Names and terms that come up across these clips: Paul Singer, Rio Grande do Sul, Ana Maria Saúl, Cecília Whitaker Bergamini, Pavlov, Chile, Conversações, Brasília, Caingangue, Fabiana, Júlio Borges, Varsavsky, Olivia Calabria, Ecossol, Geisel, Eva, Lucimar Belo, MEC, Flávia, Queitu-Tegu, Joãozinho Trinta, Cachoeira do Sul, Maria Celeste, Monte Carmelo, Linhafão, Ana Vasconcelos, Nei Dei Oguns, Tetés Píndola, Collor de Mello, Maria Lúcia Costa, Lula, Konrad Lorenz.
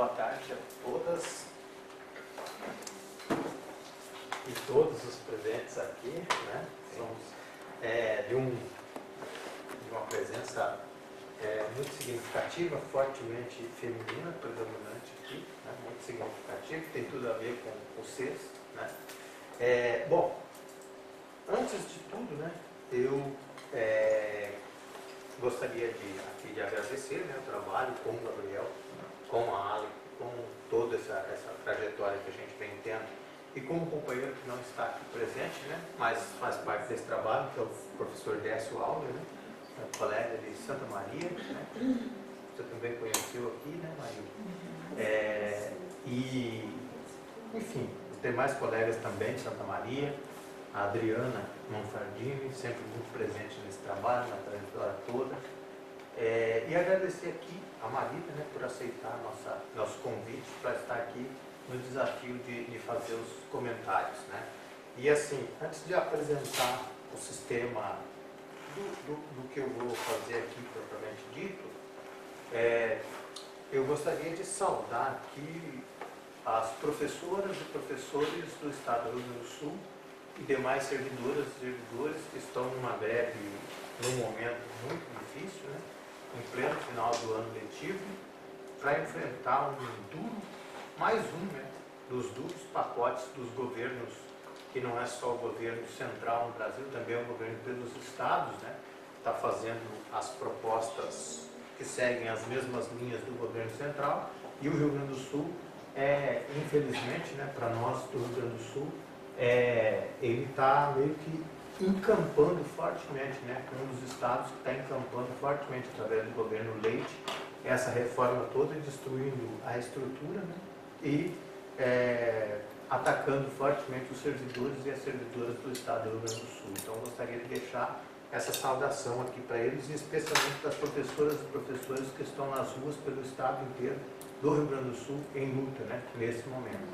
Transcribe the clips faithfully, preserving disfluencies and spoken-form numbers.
Boa tarde a todas e todos os presentes aqui, né? Somos é, de, um, de uma presença é, muito significativa, fortemente feminina, predominante aqui, né? Muito significativa, tem tudo a ver com o sexo, né? É, bom, antes de tudo, né, eu é, gostaria de, aqui de agradecer, né, o trabalho com o Gabriel, com a Ale, com toda essa, essa trajetória que a gente vem tendo, e com um companheiro que não está aqui presente, né, mas faz parte desse trabalho, que é o professor Décio Alves, né, um colega de Santa Maria, né, você também conheceu aqui, né, Marida? É, e, enfim, tem mais colegas também de Santa Maria, a Adriana Monfardini, sempre muito presente nesse trabalho, na trajetória toda. É, e agradecer aqui a Marida, né, por aceitar nossa, nosso convite para estar aqui no desafio de, de fazer os comentários, né? E assim, antes de apresentar o sistema do, do, do que eu vou fazer aqui propriamente dito, é, eu gostaria de saudar aqui as professoras e professores do Estado do Rio Grande do Sul e demais servidoras e servidores que estão numa greve, num momento muito difícil, né, em pleno final do ano letivo, para enfrentar um duro, mais um, né, dos duros pacotes dos governos, que não é só o governo central no Brasil, também é o governo pelos estados, né, está fazendo as propostas que seguem as mesmas linhas do governo central, e o Rio Grande do Sul, é, infelizmente, né, para nós do Rio Grande do Sul, É, ele está meio que encampando fortemente, né, um dos estados que está encampando fortemente através do governo Leite essa reforma toda, destruindo a estrutura, né, e é, atacando fortemente os servidores e as servidoras do Estado do Rio Grande do Sul. Então eu gostaria de deixar essa saudação aqui para eles, e especialmente para as professoras e professores que estão nas ruas pelo estado inteiro do Rio Grande do Sul em luta, né, nesse momento.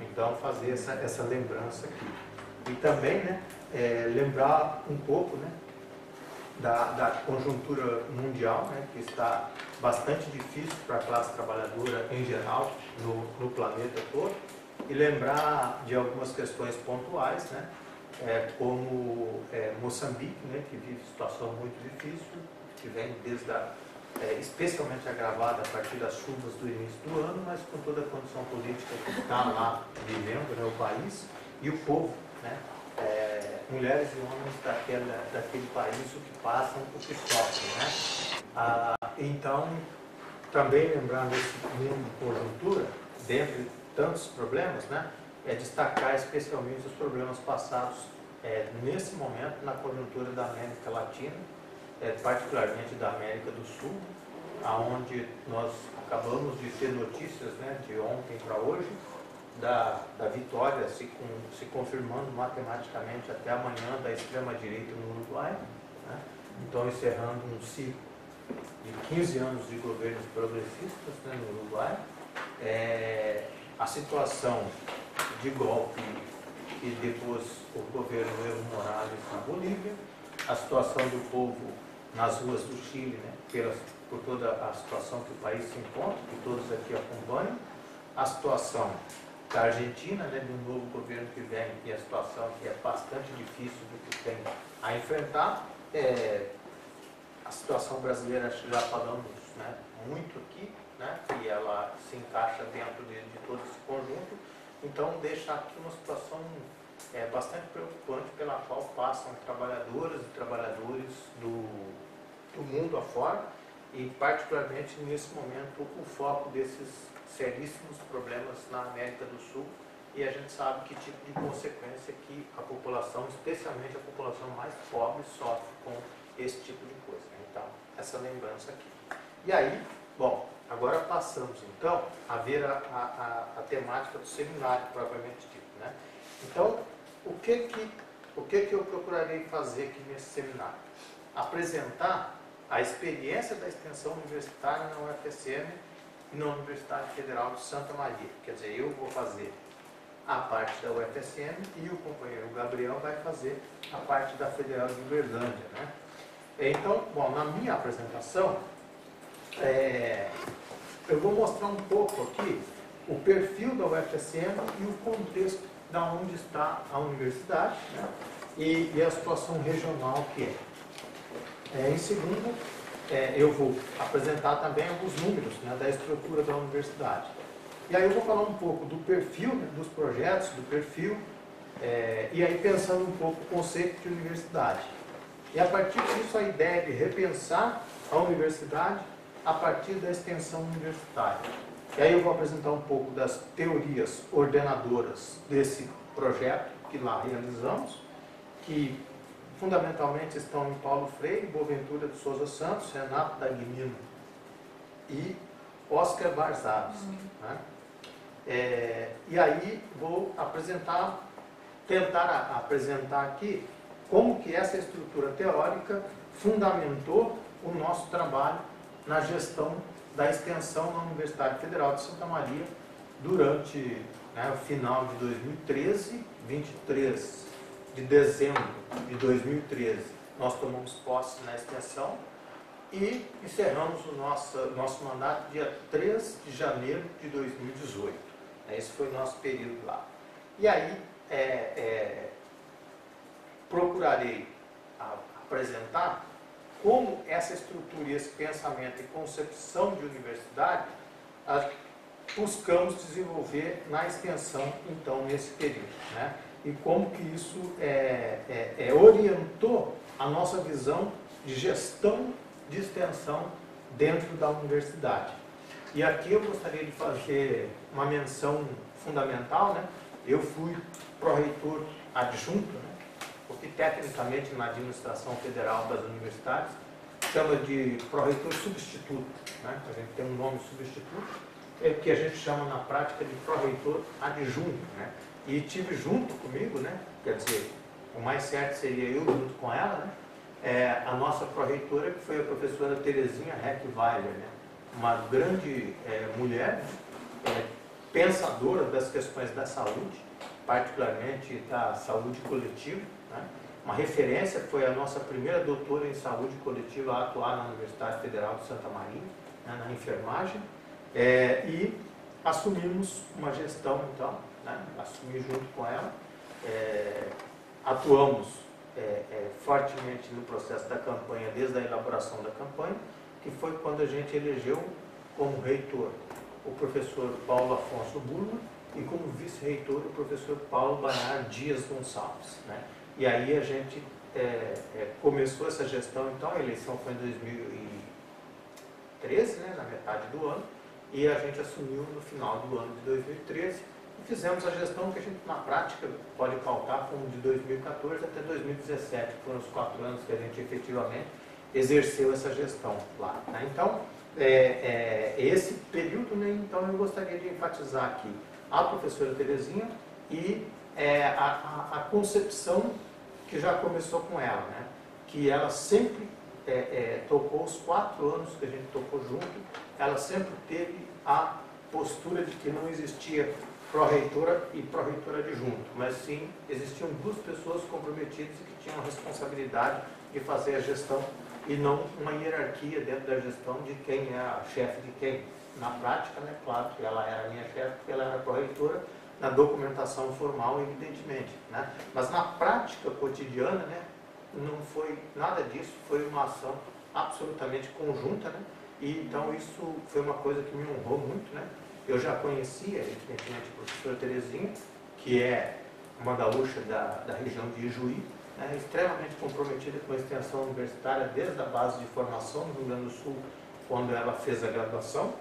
Então, fazer essa, essa lembrança aqui. E também, né, é, lembrar um pouco, né, da, da conjuntura mundial, né, que está bastante difícil para a classe trabalhadora em geral, no, no planeta todo, e lembrar de algumas questões pontuais, né, é, como é, Moçambique, né, que vive situação muito difícil, que vem desde a É, especialmente agravada a partir das chuvas do início do ano, mas com toda a condição política que está lá vivendo, né, o país e o povo, né, é, mulheres e homens daquela, daquele país, o que passam, o que sofrem, né? Ah, então, também lembrar nesse mundo de conjuntura, dentre tantos problemas, né, é destacar especialmente os problemas passados é, nesse momento na conjuntura da América Latina, É, particularmente da América do Sul, aonde nós acabamos de ter notícias, né, de ontem para hoje, da, da vitória se, com, se confirmando matematicamente até amanhã da extrema-direita no Uruguai, né? Então encerrando um ciclo de quinze anos de governos progressistas, né, no Uruguai, é, a situação de golpe e depois o governo Evo Morales na Bolívia, a situação do povo nas ruas do Chile, né, pelas, por toda a situação que o país se encontra, que todos aqui acompanham, a situação da Argentina, né, de um novo governo que vem, e a situação que é bastante difícil do que tem a enfrentar, é, a situação brasileira, já falamos, né, muito aqui, né, e ela se encaixa dentro de, de todo esse conjunto. Então deixa aqui uma situação é bastante preocupante pela qual passam trabalhadoras e trabalhadores do, do mundo afora, e particularmente nesse momento o foco desses seríssimos problemas na América do Sul, e a gente sabe que tipo de consequência que a população, especialmente a população mais pobre, sofre com esse tipo de coisa. Então, essa lembrança aqui. E aí, bom, agora passamos então a ver a, a, a, a temática do seminário propriamente dito, né? Então, o que que, o que que eu procurarei fazer aqui nesse seminário? Apresentar a experiência da extensão universitária na U F S M e na Universidade Federal de Santa Maria. Quer dizer, eu vou fazer a parte da U F S M e o companheiro Gabriel vai fazer a parte da Federal de Uberlândia, né? Então, bom, na minha apresentação, é, Eu vou mostrar um pouco aqui o perfil da U F S M e o contexto da onde está a universidade, né? e, e a situação regional que é. É, em segundo, é, eu vou apresentar também alguns números, né, da estrutura da universidade. E aí eu vou falar um pouco do perfil, né, dos projetos, do perfil, é, e aí pensando um pouco o conceito de universidade. E a partir disso a ideia de repensar a universidade a partir da extensão universitária. E aí eu vou apresentar um pouco das teorias ordenadoras desse projeto que lá realizamos, que fundamentalmente estão em Paulo Freire, Boaventura de Sousa Santos, Renato Dagnino e Oscar Barzaves. Uhum. Né? É, e aí vou apresentar, tentar apresentar aqui como que essa estrutura teórica fundamentou o nosso trabalho na gestão da extensão na Universidade Federal de Santa Maria durante, né, o final de dois mil e treze, vinte e três de dezembro de dois mil e treze, nós tomamos posse na extensão e encerramos o nosso, nosso mandato dia três de janeiro de dois mil e dezoito. Esse foi o nosso período lá. E aí, é, é, procurarei apresentar como essa estrutura, esse pensamento e concepção de universidade buscamos desenvolver na extensão, então, nesse período, né? E como que isso é, é, é, orientou a nossa visão de gestão de extensão dentro da universidade. E aqui eu gostaria de fazer uma menção fundamental, né? Eu fui pró-reitor adjunto, né? O que tecnicamente na administração federal das universidades chama de pró-reitor substituto, né? A gente tem um nome substituto, é que a gente chama na prática de pró-reitor adjunto, né? E tive junto comigo, né, quer dizer, o mais certo seria eu junto com ela, né, é, a nossa pró-reitora, que foi a professora Terezinha Heckweiler, né, uma grande é, mulher, é, pensadora das questões da saúde, particularmente da saúde coletiva, né, uma referência, foi a nossa primeira doutora em saúde coletiva a atuar na Universidade Federal de Santa Maria, né, na enfermagem, é, e assumimos uma gestão, então, né, assumi junto com ela, é, atuamos é, é, fortemente no processo da campanha, desde a elaboração da campanha, que foi quando a gente elegeu como reitor o professor Paulo Afonso Burma e como vice-reitor o professor Paulo Bernardo Dias Gonçalves, né? E aí a gente é, é, começou essa gestão, então a eleição foi em dois mil e treze, né, na metade do ano, e a gente assumiu no final do ano de dois mil e treze, fizemos a gestão que a gente, na prática, pode calcar como de dois mil e quatorze até dois mil e dezessete, foram os quatro anos que a gente efetivamente exerceu essa gestão lá, né? Então, é, é, esse período, né, então, eu gostaria de enfatizar aqui a professora Terezinha e é, a, a, a concepção que já começou com ela, né? Que ela sempre é, é, tocou os quatro anos que a gente tocou junto, ela sempre teve a postura de que não existia pró-reitora e pró-reitora adjunto, mas sim existiam duas pessoas comprometidas e que tinham a responsabilidade de fazer a gestão e não uma hierarquia dentro da gestão de quem é a chefe de quem. Na prática, né, claro que ela era a minha chefe porque ela era pró-reitora na documentação formal, evidentemente, né? Mas na prática cotidiana, né, não foi nada disso, foi uma ação absolutamente conjunta, né? E então isso foi uma coisa que me honrou muito, né? Eu já conhecia, evidentemente, a professora Terezinha, que é uma gaúcha da, da região de Ijuí, né, extremamente comprometida com a extensão universitária desde a base de formação do Rio Grande do Sul, quando ela fez a graduação,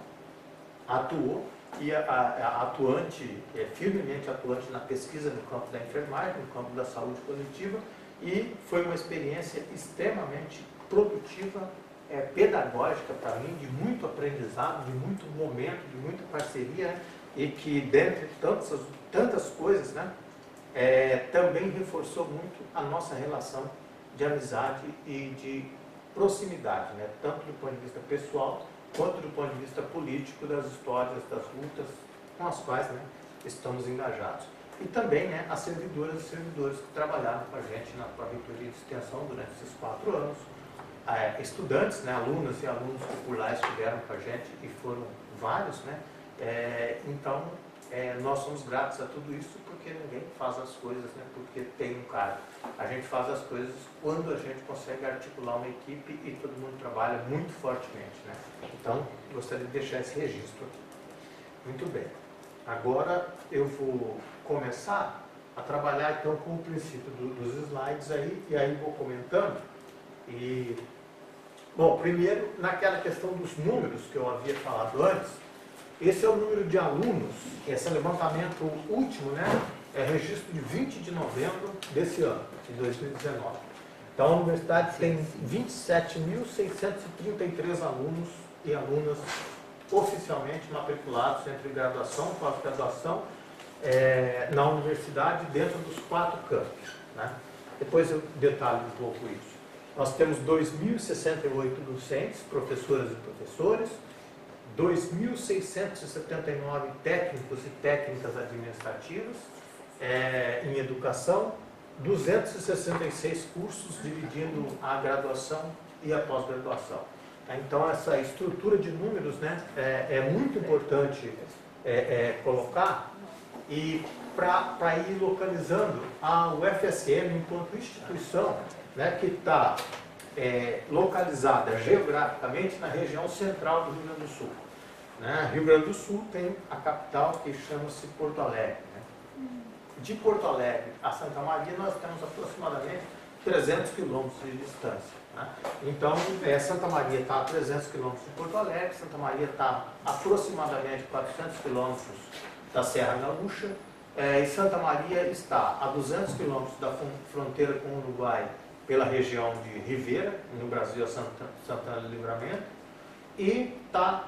atuou, e a, a, a atuante, é, firmemente atuante na pesquisa no campo da enfermagem, no campo da saúde coletiva, e foi uma experiência extremamente produtiva, é, pedagógica para mim, de muito aprendizado, de muito momento, de muita parceria, né? E que, dentre tantas, tantas coisas, né, é, também reforçou muito a nossa relação de amizade e de proximidade, né? Tanto do ponto de vista pessoal, quanto do ponto de vista político, das histórias, das lutas com as quais, né, estamos engajados. E também, né, as servidoras e servidores que trabalharam com a gente na pró-reitoria de extensão durante esses quatro anos, estudantes, né, alunas e alunos que por lá estiveram com a gente e foram vários, né? É, então, é, nós somos gratos a tudo isso porque ninguém faz as coisas, né? Porque tem um cargo. A gente faz as coisas quando a gente consegue articular uma equipe e todo mundo trabalha muito fortemente, né? Então, gostaria de deixar esse registro aqui. Muito bem. Agora eu vou começar a trabalhar então com o princípio do, dos slides aí, e aí vou comentando. E, bom, primeiro, naquela questão dos números que eu havia falado antes, esse é o número de alunos, esse é o levantamento último, né? É registro de vinte de novembro desse ano, de dois mil e dezenove. Então a universidade tem vinte e sete mil seiscentos e trinta e três alunos e alunas oficialmente matriculados entre graduação e pós-graduação é, na universidade dentro dos quatro campos, né? Depois eu detalho um pouco isso. Nós temos dois mil e sessenta e oito docentes, professoras e professores, dois mil seiscentos e setenta e nove técnicos e técnicas administrativas é, em educação, duzentos e sessenta e seis cursos dividindo a graduação e a pós-graduação. Então essa estrutura de números, né, é, é muito importante é, é, colocar, e para ir localizando a U F S M enquanto instituição, né, que está é, localizada geograficamente na região central do Rio Grande do Sul. Né? Rio Grande do Sul tem a capital que chama-se Porto Alegre. Né? De Porto Alegre a Santa Maria nós temos aproximadamente trezentos quilômetros de distância. Né? Então, é, Santa Maria está a trezentos quilômetros de Porto Alegre, Santa Maria está aproximadamente quatrocentos quilômetros da Serra Gaúcha, é, e Santa Maria está a duzentos quilômetros da fronteira com o Uruguai pela região de Rivera, no Brasil é Santa, Santana do Livramento, e está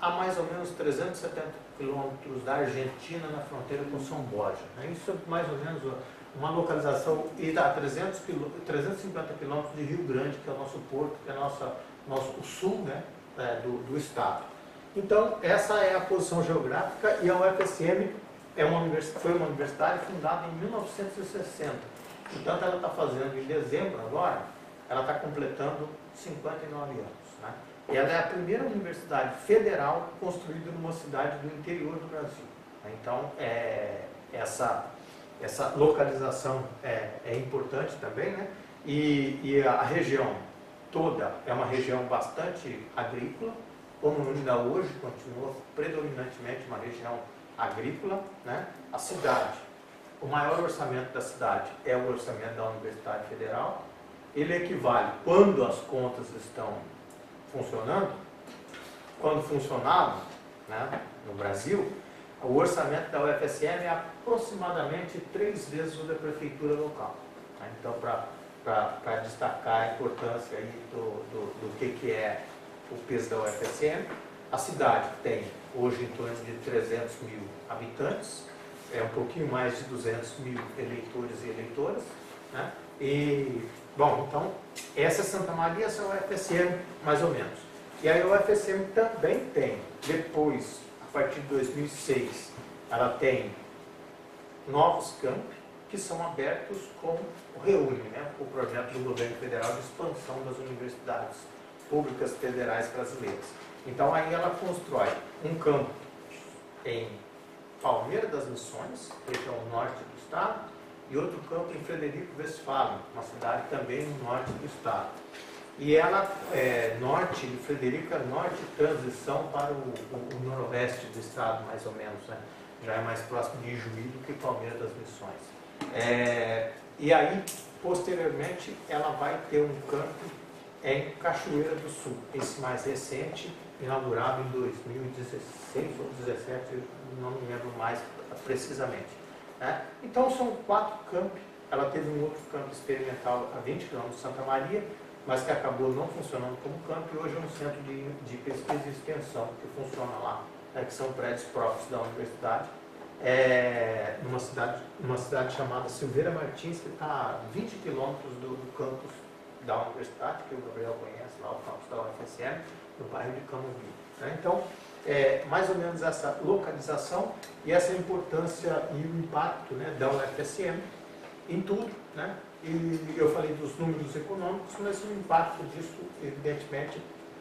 a mais ou menos trezentos e setenta quilômetros da Argentina na fronteira com São Borja. Né? Isso é mais ou menos uma localização, e dá trezentos, trezentos e cinquenta quilômetros de Rio Grande, que é o nosso porto, que é nossa, nosso, o sul, né, é, do, do estado. Então, essa é a posição geográfica, e a U F S M é uma universidade, foi uma universidade fundada em mil novecentos e sessenta. Portanto, ela está fazendo, em dezembro agora, ela está completando cinquenta e nove anos. Né? E ela é a primeira universidade federal construída numa cidade do interior do Brasil. Então, é, essa... Essa localização é, é importante também, né? E, e a região toda é uma região bastante agrícola, como ainda hoje continua predominantemente uma região agrícola, né? A cidade, o maior orçamento da cidade é o orçamento da Universidade Federal, ele equivale, quando as contas estão funcionando, quando funcionavam, né, no Brasil, o orçamento da U F S M é aproximadamente três vezes o da prefeitura local. Então, para destacar a importância aí do, do, do que, que é o peso da U F S M, a cidade tem hoje em torno de trezentos mil habitantes, é um pouquinho mais de duzentos mil eleitores e eleitoras. Né? E, bom, então, essa é Santa Maria, essa é a U F S M, mais ou menos. E aí a U F S M também tem, depois... A partir de dois mil e seis, ela tem novos campi que são abertos com o REUNE, né, o projeto do governo federal de expansão das universidades públicas federais brasileiras. Então, aí ela constrói um campo em Palmeira das Missões, que é o norte do estado, e outro campo em Frederico Westphalen, uma cidade também no norte do estado. E ela é norte, Frederica Norte, transição para o, o, o noroeste do estado, mais ou menos, né? Já é mais próximo de Ijuí do que Palmeira das Missões. É, e aí, posteriormente, ela vai ter um campo em Cachoeira do Sul, esse mais recente, inaugurado em dois mil e dezesseis ou dois mil e dezessete, não me lembro mais precisamente. Né? Então, são quatro campos. Ela teve um outro campo experimental a vinte quilômetros de Santa Maria, mas que acabou não funcionando como campo, e hoje é um centro de, de pesquisa e extensão que funciona lá, né, que são prédios próprios da universidade, é, numa cidade, uma cidade chamada Silveira Martins, que está a vinte quilômetros do, do campus da universidade, que o Gabriel conhece lá, o campus da U F S M, no bairro de Camobi. Né? Então, é, mais ou menos essa localização e essa importância e o impacto, né, da U F S M em tudo, né? E eu falei dos números econômicos, mas o impacto disso, evidentemente,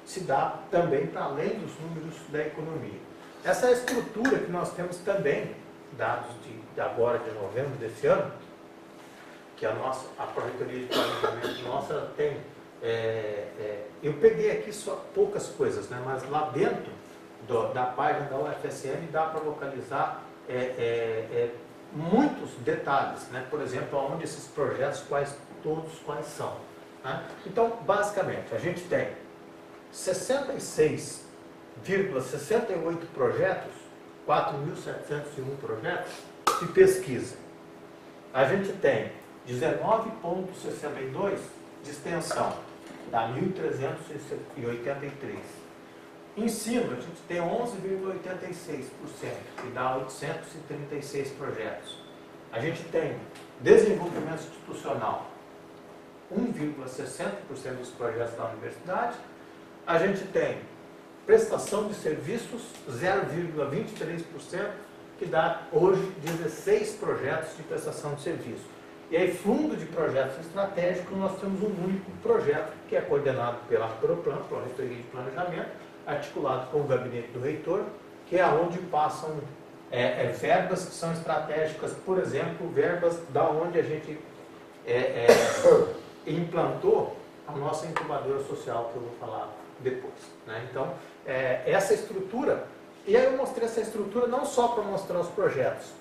se dá também para além dos números da economia. Essa é a estrutura que nós temos também, dados de, de agora de novembro desse ano, que a nossa, a Projetoria de Planejamento nossa tem. É, é, eu peguei aqui só poucas coisas, né, mas lá dentro do, da página da U F S M dá para localizar é, é, é, muitos detalhes, né, por exemplo, aonde esses projetos, quais todos quais são. Né? Então, basicamente, a gente tem sessenta e seis vírgula sessenta e oito projetos, quatro mil setecentos e um projetos de pesquisa. A gente tem dezenove vírgula sessenta e dois de extensão, dá mil trezentos e oitenta e três. Ensino, a gente tem onze vírgula oitenta e seis por cento, que dá oitocentos e trinta e seis projetos. A gente tem desenvolvimento institucional, um vírgula sessenta por cento dos projetos da universidade. A gente tem prestação de serviços, zero vírgula vinte e três por cento, que dá hoje dezesseis projetos de prestação de serviço. E aí, fundo de projetos estratégicos, nós temos um único projeto, que é coordenado pela ProPlan, Projetoria de Planejamento, articulado com o gabinete do reitor, que é onde passam é, é, verbas que são estratégicas, por exemplo, verbas da onde a gente é, é, implantou a nossa incubadora social, que eu vou falar depois. Né? Então, é, essa estrutura, e aí eu mostrei essa estrutura não só para mostrar os projetos,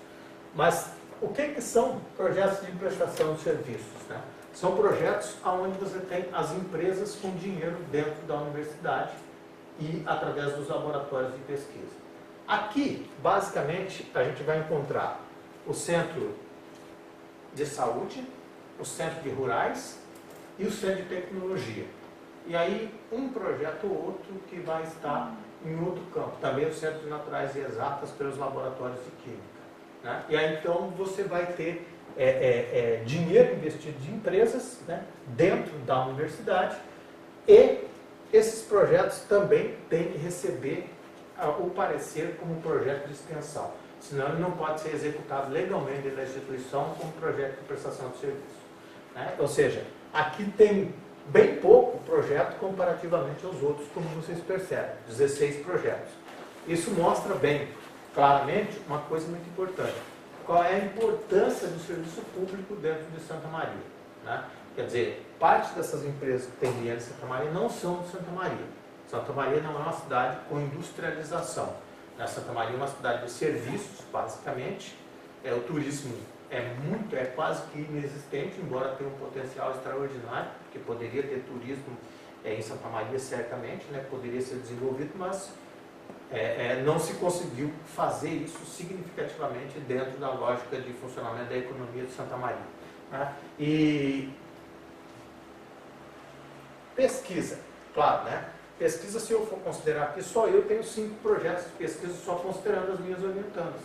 mas o que, que são projetos de prestação de serviços. Né? São projetos onde você tem as empresas com dinheiro dentro da universidade e através dos laboratórios de pesquisa. Aqui, basicamente, a gente vai encontrar o centro de saúde, o centro de rurais e o centro de tecnologia. E aí, um projeto ou outro que vai estar em outro campo. Também os centros naturais e exatas pelos laboratórios de química. Né? E aí, então, você vai ter é, é, é, dinheiro investido de empresas, né, dentro da universidade, e esses projetos também têm que receber o parecer como projeto de extensão. Senão, ele não pode ser executado legalmente pela instituição como projeto de prestação de serviço. Né? Ou seja, aqui tem bem pouco projeto comparativamente aos outros, como vocês percebem, dezesseis projetos. Isso mostra bem, claramente, uma coisa muito importante. Qual é a importância do serviço público dentro de Santa Maria? Né? Quer dizer, parte dessas empresas que tem dinheiro de Santa Maria não são de Santa Maria. Santa Maria não é uma cidade com industrialização. Santa Maria é uma cidade de serviços, basicamente. É, o turismo é muito, é quase que inexistente, embora tenha um potencial extraordinário, porque poderia ter turismo é, em Santa Maria, certamente, né, poderia ser desenvolvido, mas é, é, não se conseguiu fazer isso significativamente dentro da lógica de funcionamento da economia de Santa Maria. Né? E pesquisa, claro, né? Pesquisa, se eu for considerar que só eu tenho cinco projetos de pesquisa, só considerando as minhas orientandas.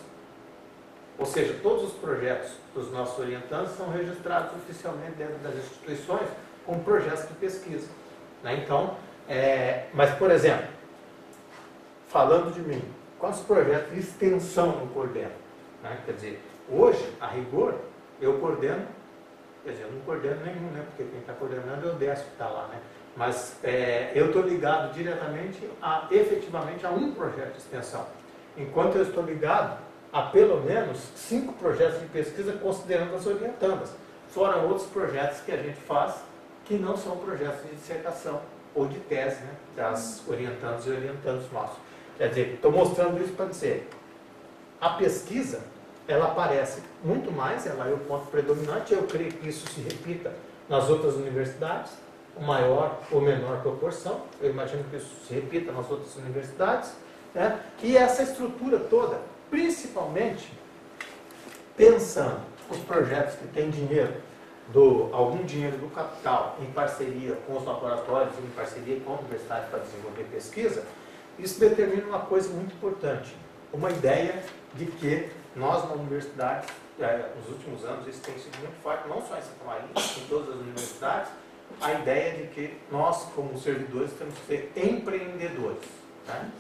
Ou seja, todos os projetos dos nossos orientandos são registrados oficialmente dentro das instituições como projetos de pesquisa. Né? Então, é... mas, por exemplo, falando de mim, quantos projetos de extensão eu coordeno? Né? Quer dizer, hoje, a rigor, eu coordeno, quer dizer, eu não coordeno nenhum, né? Porque quem está coordenando é o Décio que está lá, né? Mas é, eu estou ligado diretamente, a, efetivamente, a um projeto de extensão. Enquanto eu estou ligado a, pelo menos, cinco projetos de pesquisa, considerando as orientandas. Fora outros projetos que a gente faz, que não são projetos de dissertação ou de tese, né, das orientandas e orientandos nossos. Quer dizer, estou mostrando isso para dizer, a pesquisa, ela aparece muito mais, ela é o ponto predominante, eu creio que isso se repita nas outras universidades, maior ou menor proporção, eu imagino que isso se repita nas outras universidades, né? E essa estrutura toda, principalmente pensando os projetos que têm dinheiro, do, algum dinheiro do capital em parceria com os laboratórios, em parceria com a universidade para desenvolver pesquisa, isso determina uma coisa muito importante, uma ideia de que nós na universidade, nos últimos anos isso tem sido muito forte, não só em Santa Maria, em todas as universidades, a ideia de que nós, como servidores, temos que ser empreendedores. Né?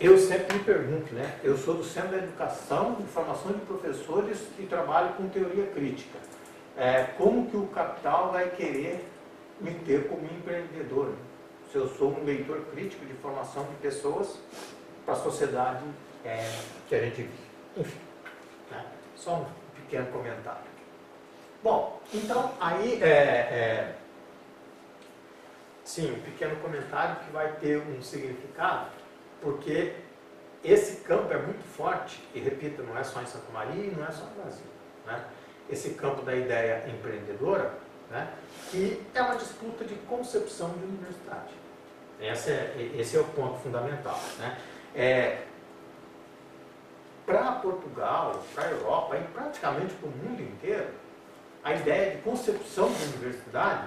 Eu sempre me pergunto, né? Eu sou do Centro da Educação, de Formação de Professores e trabalho com teoria crítica. É, como que o capital vai querer me ter como empreendedor? se eu sou um leitor crítico de formação de pessoas para a sociedade é, que a gente vive. Enfim, né? Só um pequeno comentário. Bom, então, aí, é, é, sim, um pequeno comentário que vai ter um significado, porque esse campo é muito forte, e repito, não é só em Santa Maria e não é só no Brasil, né? Esse campo da ideia empreendedora, né? Que é uma disputa de concepção de universidade. Esse é, esse é o ponto fundamental, né? É, para Portugal, para a Europa e praticamente para o mundo inteiro, a ideia de concepção de universidade,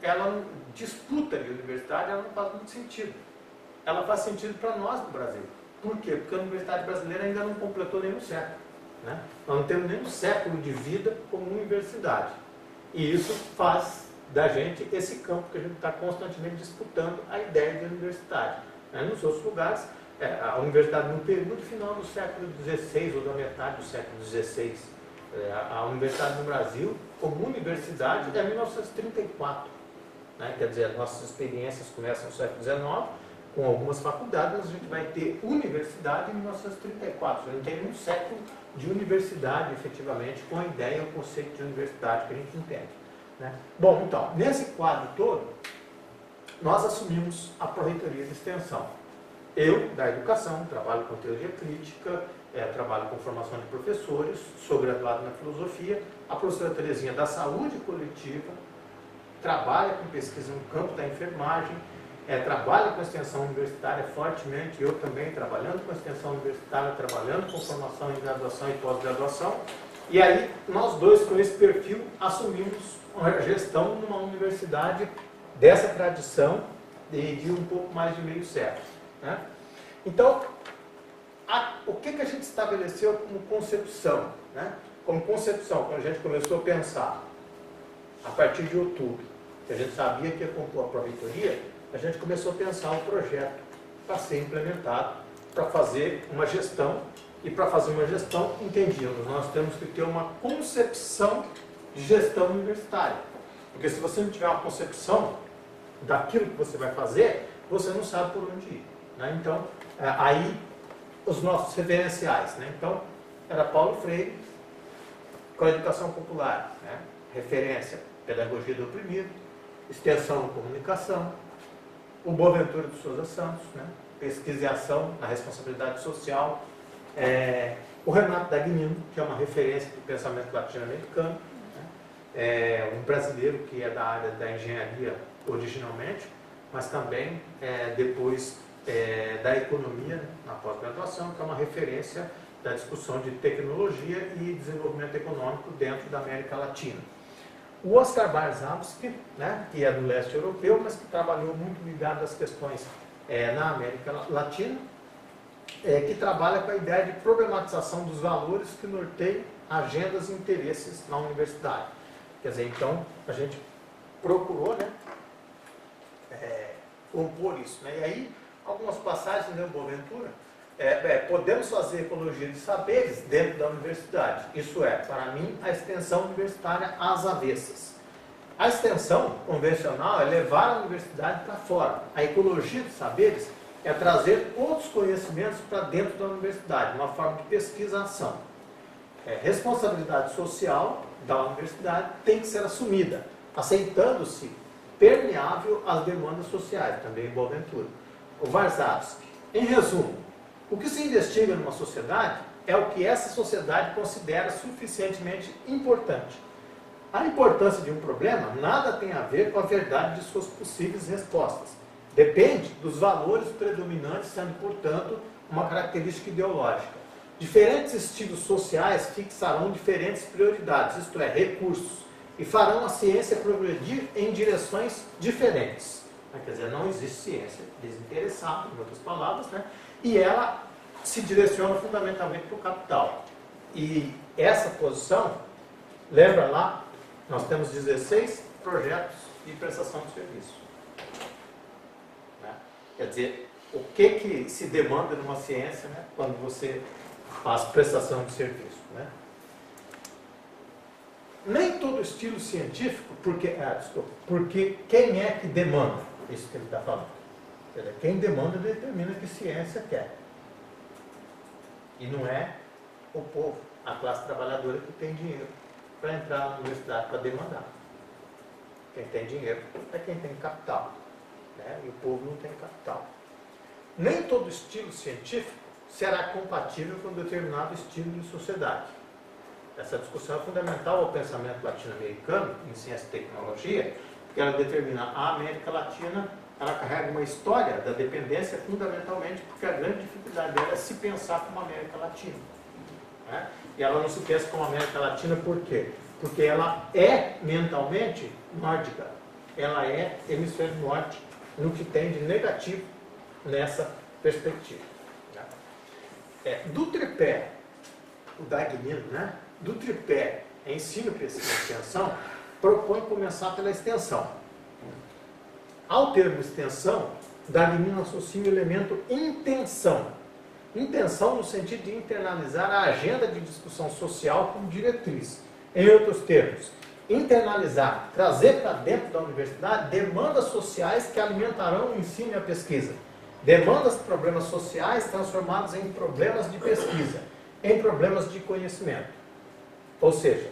ela disputa de universidade, ela não faz muito sentido. Ela faz sentido para nós do Brasil. Por quê? Porque a universidade brasileira ainda não completou nenhum século, né? Nós não temos nenhum século de vida como universidade. E isso faz da gente esse campo que a gente está constantemente disputando a ideia de universidade, né? Nos outros lugares, é, a universidade no período final do século dezesseis ou da metade do século dezesseis. É, a universidade no Brasil, como universidade, é mil novecentos e trinta e quatro. Né? Quer dizer, as nossas experiências começam no século dezenove, com algumas faculdades, mas a gente vai ter universidade em mil novecentos e trinta e quatro. A gente tem um século de universidade, efetivamente, com a ideia e o conceito de universidade que a gente entende, né? Bom, então, nesse quadro todo, nós assumimos a Pró-Reitoria de Extensão. Eu, da educação, trabalho com teoria crítica, é, trabalho com formação de professores, sou graduado na filosofia. A professora Terezinha, da saúde coletiva, trabalha com pesquisa no campo da enfermagem, É, trabalho com extensão universitária fortemente, eu também trabalhando com extensão universitária, trabalhando com formação em graduação e pós-graduação. E aí, nós dois, com esse perfil, assumimos a gestão numa universidade dessa tradição de, de um pouco mais de meio século, né? Então, a, o que, que a gente estabeleceu como concepção, né? Como concepção, quando a gente começou a pensar, a partir de outubro, que a gente sabia que ia compor a Pró-Reitoria, a gente começou a pensar um projeto para ser implementado, para fazer uma gestão, e para fazer uma gestão, entendíamos, nós temos que ter uma concepção de gestão universitária. Porque se você não tiver uma concepção daquilo que você vai fazer, você não sabe por onde ir, né? Então, aí os nossos referenciais, né? Então, era Paulo Freire com a educação popular, né? Referência, pedagogia do oprimido, extensão e comunicação, o Boaventura de Sousa Santos, né? Pesquisa e ação na responsabilidade social, é, o Renato Dagnino, que é uma referência do pensamento latino-americano, né? É, um brasileiro que é da área da engenharia originalmente, mas também é, depois é, da economia, né? Na pós-graduação, que é uma referência da discussão de tecnologia e desenvolvimento econômico dentro da América Latina. O Oscar Barzavski, né, que é do leste europeu, mas que trabalhou muito ligado às questões é, na América Latina, é, que trabalha com a ideia de problematização dos valores que norteiam agendas e interesses na universidade. Quer dizer, então, a gente procurou, né, é, compor isso, né? E aí, algumas passagens, né, Boaventura, é, é, podemos fazer ecologia de saberes dentro da universidade. Isso é, para mim, a extensão universitária às avessas. A extensão convencional é levar a universidade para fora. A ecologia de saberes é trazer outros conhecimentos para dentro da universidade, uma forma de pesquisa-ação. É, responsabilidade social da universidade tem que ser assumida, aceitando-se permeável às demandas sociais, também em Boaventura. O Varsavsky, em resumo, o que se investiga numa sociedade é o que essa sociedade considera suficientemente importante. A importância de um problema nada tem a ver com a verdade de suas possíveis respostas. Depende dos valores predominantes, sendo, portanto, uma característica ideológica. Diferentes estilos sociais fixarão diferentes prioridades, isto é, recursos, e farão a ciência progredir em direções diferentes. Quer dizer, não existe ciência desinteressada, em outras palavras, né? E ela se direciona fundamentalmente para o capital. E essa posição, lembra lá, nós temos dezesseis projetos de prestação de serviço, né? Quer dizer, o que, que se demanda numa ciência, né, quando você faz prestação de serviço, né? Nem todo estilo científico, porque, ah, desculpa, porque quem é que demanda? isso que ele está falando. Quer dizer, quem demanda determina que ciência quer. E não é o povo, a classe trabalhadora que tem dinheiro para entrar na universidade para demandar. Quem tem dinheiro é quem tem capital, né? E o povo não tem capital. Nem todo estilo científico será compatível com determinado estilo de sociedade. Essa discussão é fundamental ao pensamento latino-americano em ciência e tecnologia, porque ela determina a América Latina, ela carrega uma história da dependência fundamentalmente porque a grande dificuldade dela é se pensar como América Latina. Né? E ela não se pensa como América Latina por quê? Porque ela é mentalmente nórdica, ela é hemisfério norte no que tem de negativo nessa perspectiva. Né? É, do tripé, o Dagnino, né? Do tripé ensino, pesquisa e extensão, propõe começar pela extensão. Ao termo extensão, Dagnino associa o elemento intenção. Intenção no sentido de internalizar a agenda de discussão social como diretriz. Em outros termos, internalizar, trazer para dentro da universidade demandas sociais que alimentarão o ensino e a pesquisa. Demandas, problemas sociais transformados em problemas de pesquisa, em problemas de conhecimento. Ou seja,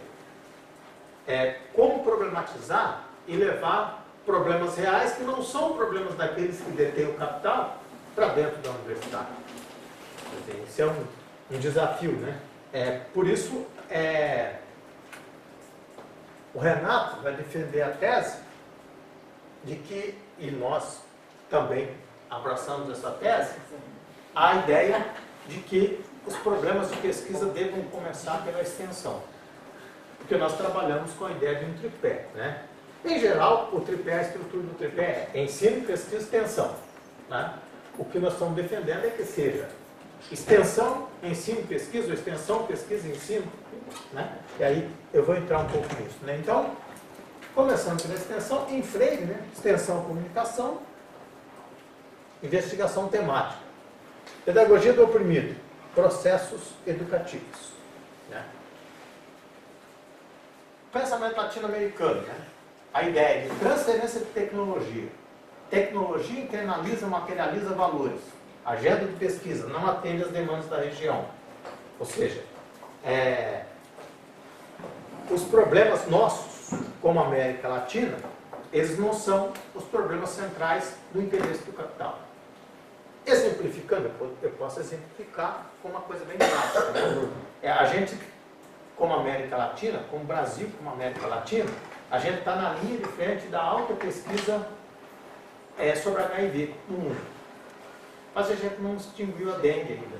é, como problematizar e levar problemas reais que não são problemas daqueles que detêm o capital para dentro da universidade. Esse é um, um desafio, né? É, por isso, é, o Renato vai defender a tese de que, e nós também abraçamos essa tese, a ideia de que os problemas de pesquisa devem começar pela extensão. Porque nós trabalhamos com a ideia de um tripé, né? Em geral, o tripé, a estrutura do tripé é ensino, pesquisa e extensão. Né? O que nós estamos defendendo é que seja extensão, ensino, pesquisa, ou extensão, pesquisa e ensino. Né? E aí eu vou entrar um pouco nisso. Né? Então, começando pela extensão, em Freire, né? Extensão, comunicação, investigação temática. Pedagogia do oprimido, processos educativos. Né? Pensamento latino-americano, né? A ideia de transferência de tecnologia. Tecnologia internaliza, materializa valores. Agenda de pesquisa não atende às demandas da região. Ou seja, é, os problemas nossos, como a América Latina, eles não são os problemas centrais do interesse do capital. Exemplificando, eu posso exemplificar com uma coisa bem clássica. Né? É, a gente, como América Latina, como Brasil, como América Latina, a gente está na linha de frente da alta pesquisa é, sobre agá i vê no mundo. Mas a gente não distinguiu a dengue ainda.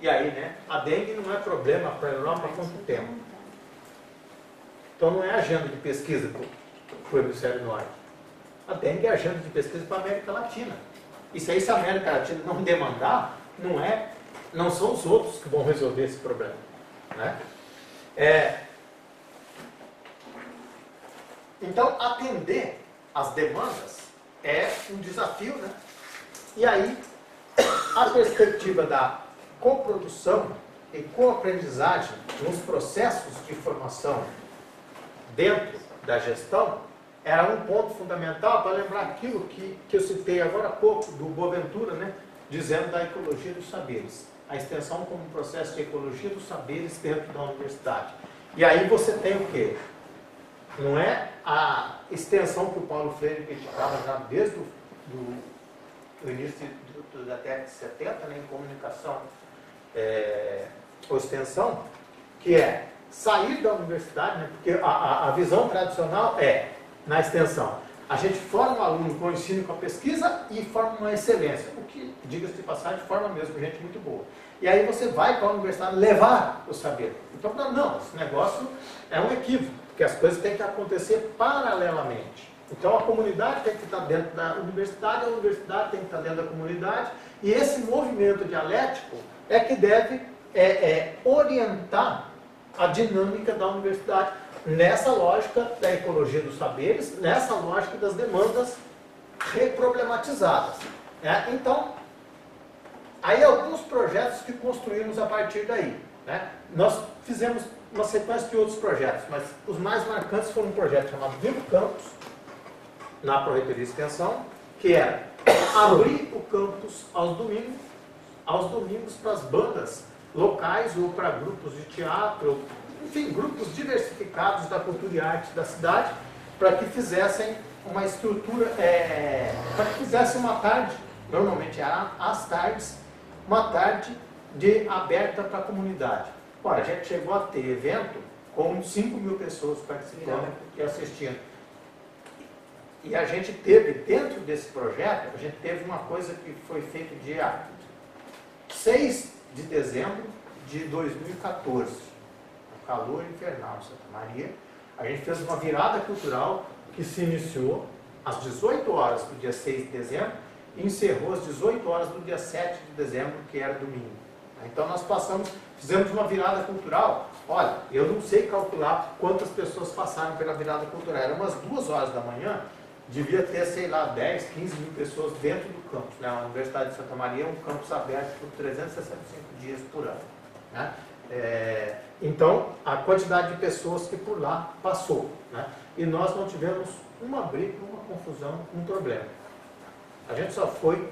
E aí, né? A dengue não é problema para a Europa há quanto tempo. Então não é agenda de pesquisa para o hemisfério norte. A dengue é agenda de pesquisa para a América Latina. Isso aí, se a América Latina não demandar, não, é, não são os outros que vão resolver esse problema. Né? É... Então, atender às demandas é um desafio, né? E aí, a perspectiva da coprodução e coaprendizagem nos processos de formação dentro da gestão era um ponto fundamental para lembrar aquilo que, que eu citei agora há pouco, do Boaventura, né, dizendo da ecologia dos saberes. A extensão como um processo de ecologia dos saberes dentro da universidade. E aí você tem o quê? Não é a extensão que o Paulo Freire criticava já desde o do, o início do, do, da década de setenta, né, em comunicação é, ou extensão, que é sair da universidade, né, porque a, a visão tradicional é, na extensão, a gente forma o aluno com o ensino e com a pesquisa e forma uma excelência, o que, diga-se de passagem, forma mesmo gente muito boa. E aí você vai para a universidade levar o saber. Então, não, esse negócio é um equívoco, porque as coisas têm que acontecer paralelamente. Então, a comunidade tem que estar dentro da universidade, a universidade tem que estar dentro da comunidade, e esse movimento dialético é que deve é, é, orientar a dinâmica da universidade nessa lógica da ecologia dos saberes, nessa lógica das demandas reproblematizadas. Né? Então, aí alguns projetos que construímos a partir daí. Né? Nós fizemos uma sequência de outros projetos, mas os mais marcantes foram um projeto chamado Vivo Campus, na Pró-Reitoria de Extensão, que era abrir o campus aos domingos, aos domingos para as bandas locais ou para grupos de teatro, enfim, grupos diversificados da cultura e arte da cidade, para que fizessem uma estrutura, é, para que fizessem uma tarde, normalmente era às tardes, uma tarde de aberta para a comunidade. Ora, a gente chegou a ter evento com cinco mil pessoas participando e assistindo. E a gente teve, dentro desse projeto, a gente teve uma coisa que foi feita dia seis de dezembro de dois mil e quatorze, um calor infernal em Santa Maria. A gente fez uma virada cultural que se iniciou às dezoito horas do dia seis de dezembro e encerrou às dezoito horas do dia sete de dezembro, que era domingo. Então nós passamos, fizemos uma virada cultural. Olha, eu não sei calcular quantas pessoas passaram pela virada cultural. Era umas duas horas da manhã, devia ter, sei lá, dez, quinze mil pessoas dentro do campus, né? A Universidade de Santa Maria é um campus aberto por trezentos e sessenta e cinco dias por ano, né? É, então, a quantidade de pessoas que por lá passou, né? E nós não tivemos uma briga, uma confusão, um problema. A gente só foi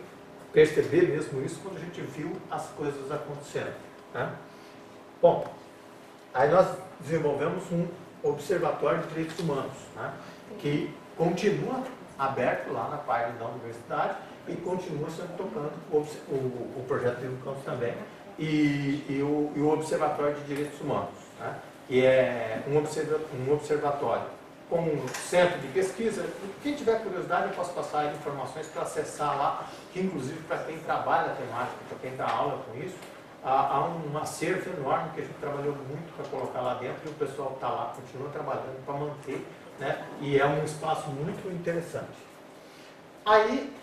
perceber mesmo isso quando a gente viu as coisas acontecendo, né? Bom, aí nós desenvolvemos um observatório de direitos humanos, né? Que continua aberto lá na página da universidade e continua sendo tocando o, o, o projeto de um campo também e, e, o, e o observatório de direitos humanos, né? Que é um, observa, um observatório com um centro de pesquisa. Quem tiver curiosidade, eu posso passar informações para acessar lá, que inclusive para quem trabalha a temática, para quem dá aula com isso, há, há um acervo enorme que a gente trabalhou muito para colocar lá dentro e o pessoal que está lá continua trabalhando para manter, né? E é um espaço muito interessante. Aí,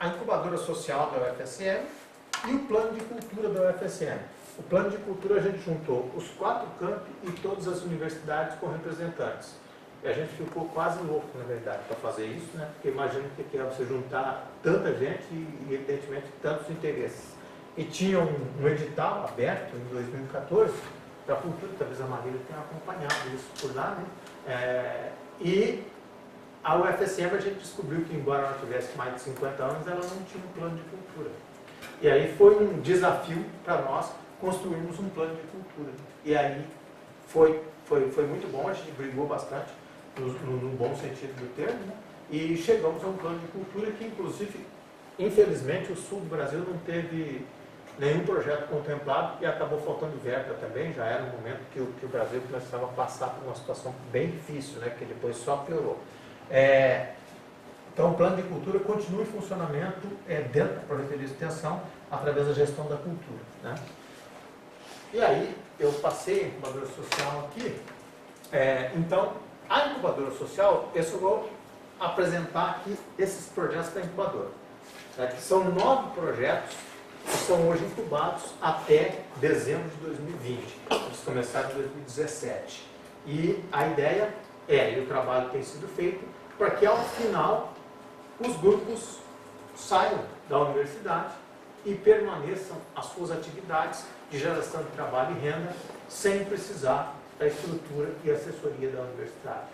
a incubadora social da U F S M e o plano de cultura da U F S M. O plano de cultura a gente juntou os quatro campi e todas as universidades com representantes. E a gente ficou quase louco, na verdade, para fazer isso, né? Porque imagino que é você juntar tanta gente e, evidentemente, tantos interesses. E tinha um, um edital aberto em dois mil e quatorze, da cultura, talvez a Marida tenha acompanhado isso por lá, né? É, e a U F S M a gente descobriu que, embora ela tivesse mais de cinquenta anos, ela não tinha um plano de cultura. E aí foi um desafio para nós construirmos um plano de cultura. E aí foi, foi, foi muito bom, a gente brigou bastante, no, no, no bom sentido do termo, né? E chegamos a um plano de cultura que, inclusive, infelizmente, o sul do Brasil não teve nenhum projeto contemplado e acabou faltando verba também. Já era um momento que o, que o Brasil começava a passar por uma situação bem difícil, né? Que depois só piorou. É, então o plano de cultura continua em funcionamento é, dentro da Pró-Reitoria de Extensão, através da gestão da cultura, né? E aí eu passei a incubadora social aqui. É, então a incubadora social, eu só vou apresentar aqui esses projetos da incubadora, né? Que são nove projetos que são hoje incubados até dezembro de dois mil e vinte. Eles começaram em dois mil e dezessete. E a ideia é, e o trabalho tem sido feito, para que ao final os grupos saiam da universidade e permaneçam as suas atividades de geração de trabalho e renda sem precisar da estrutura e assessoria da universidade.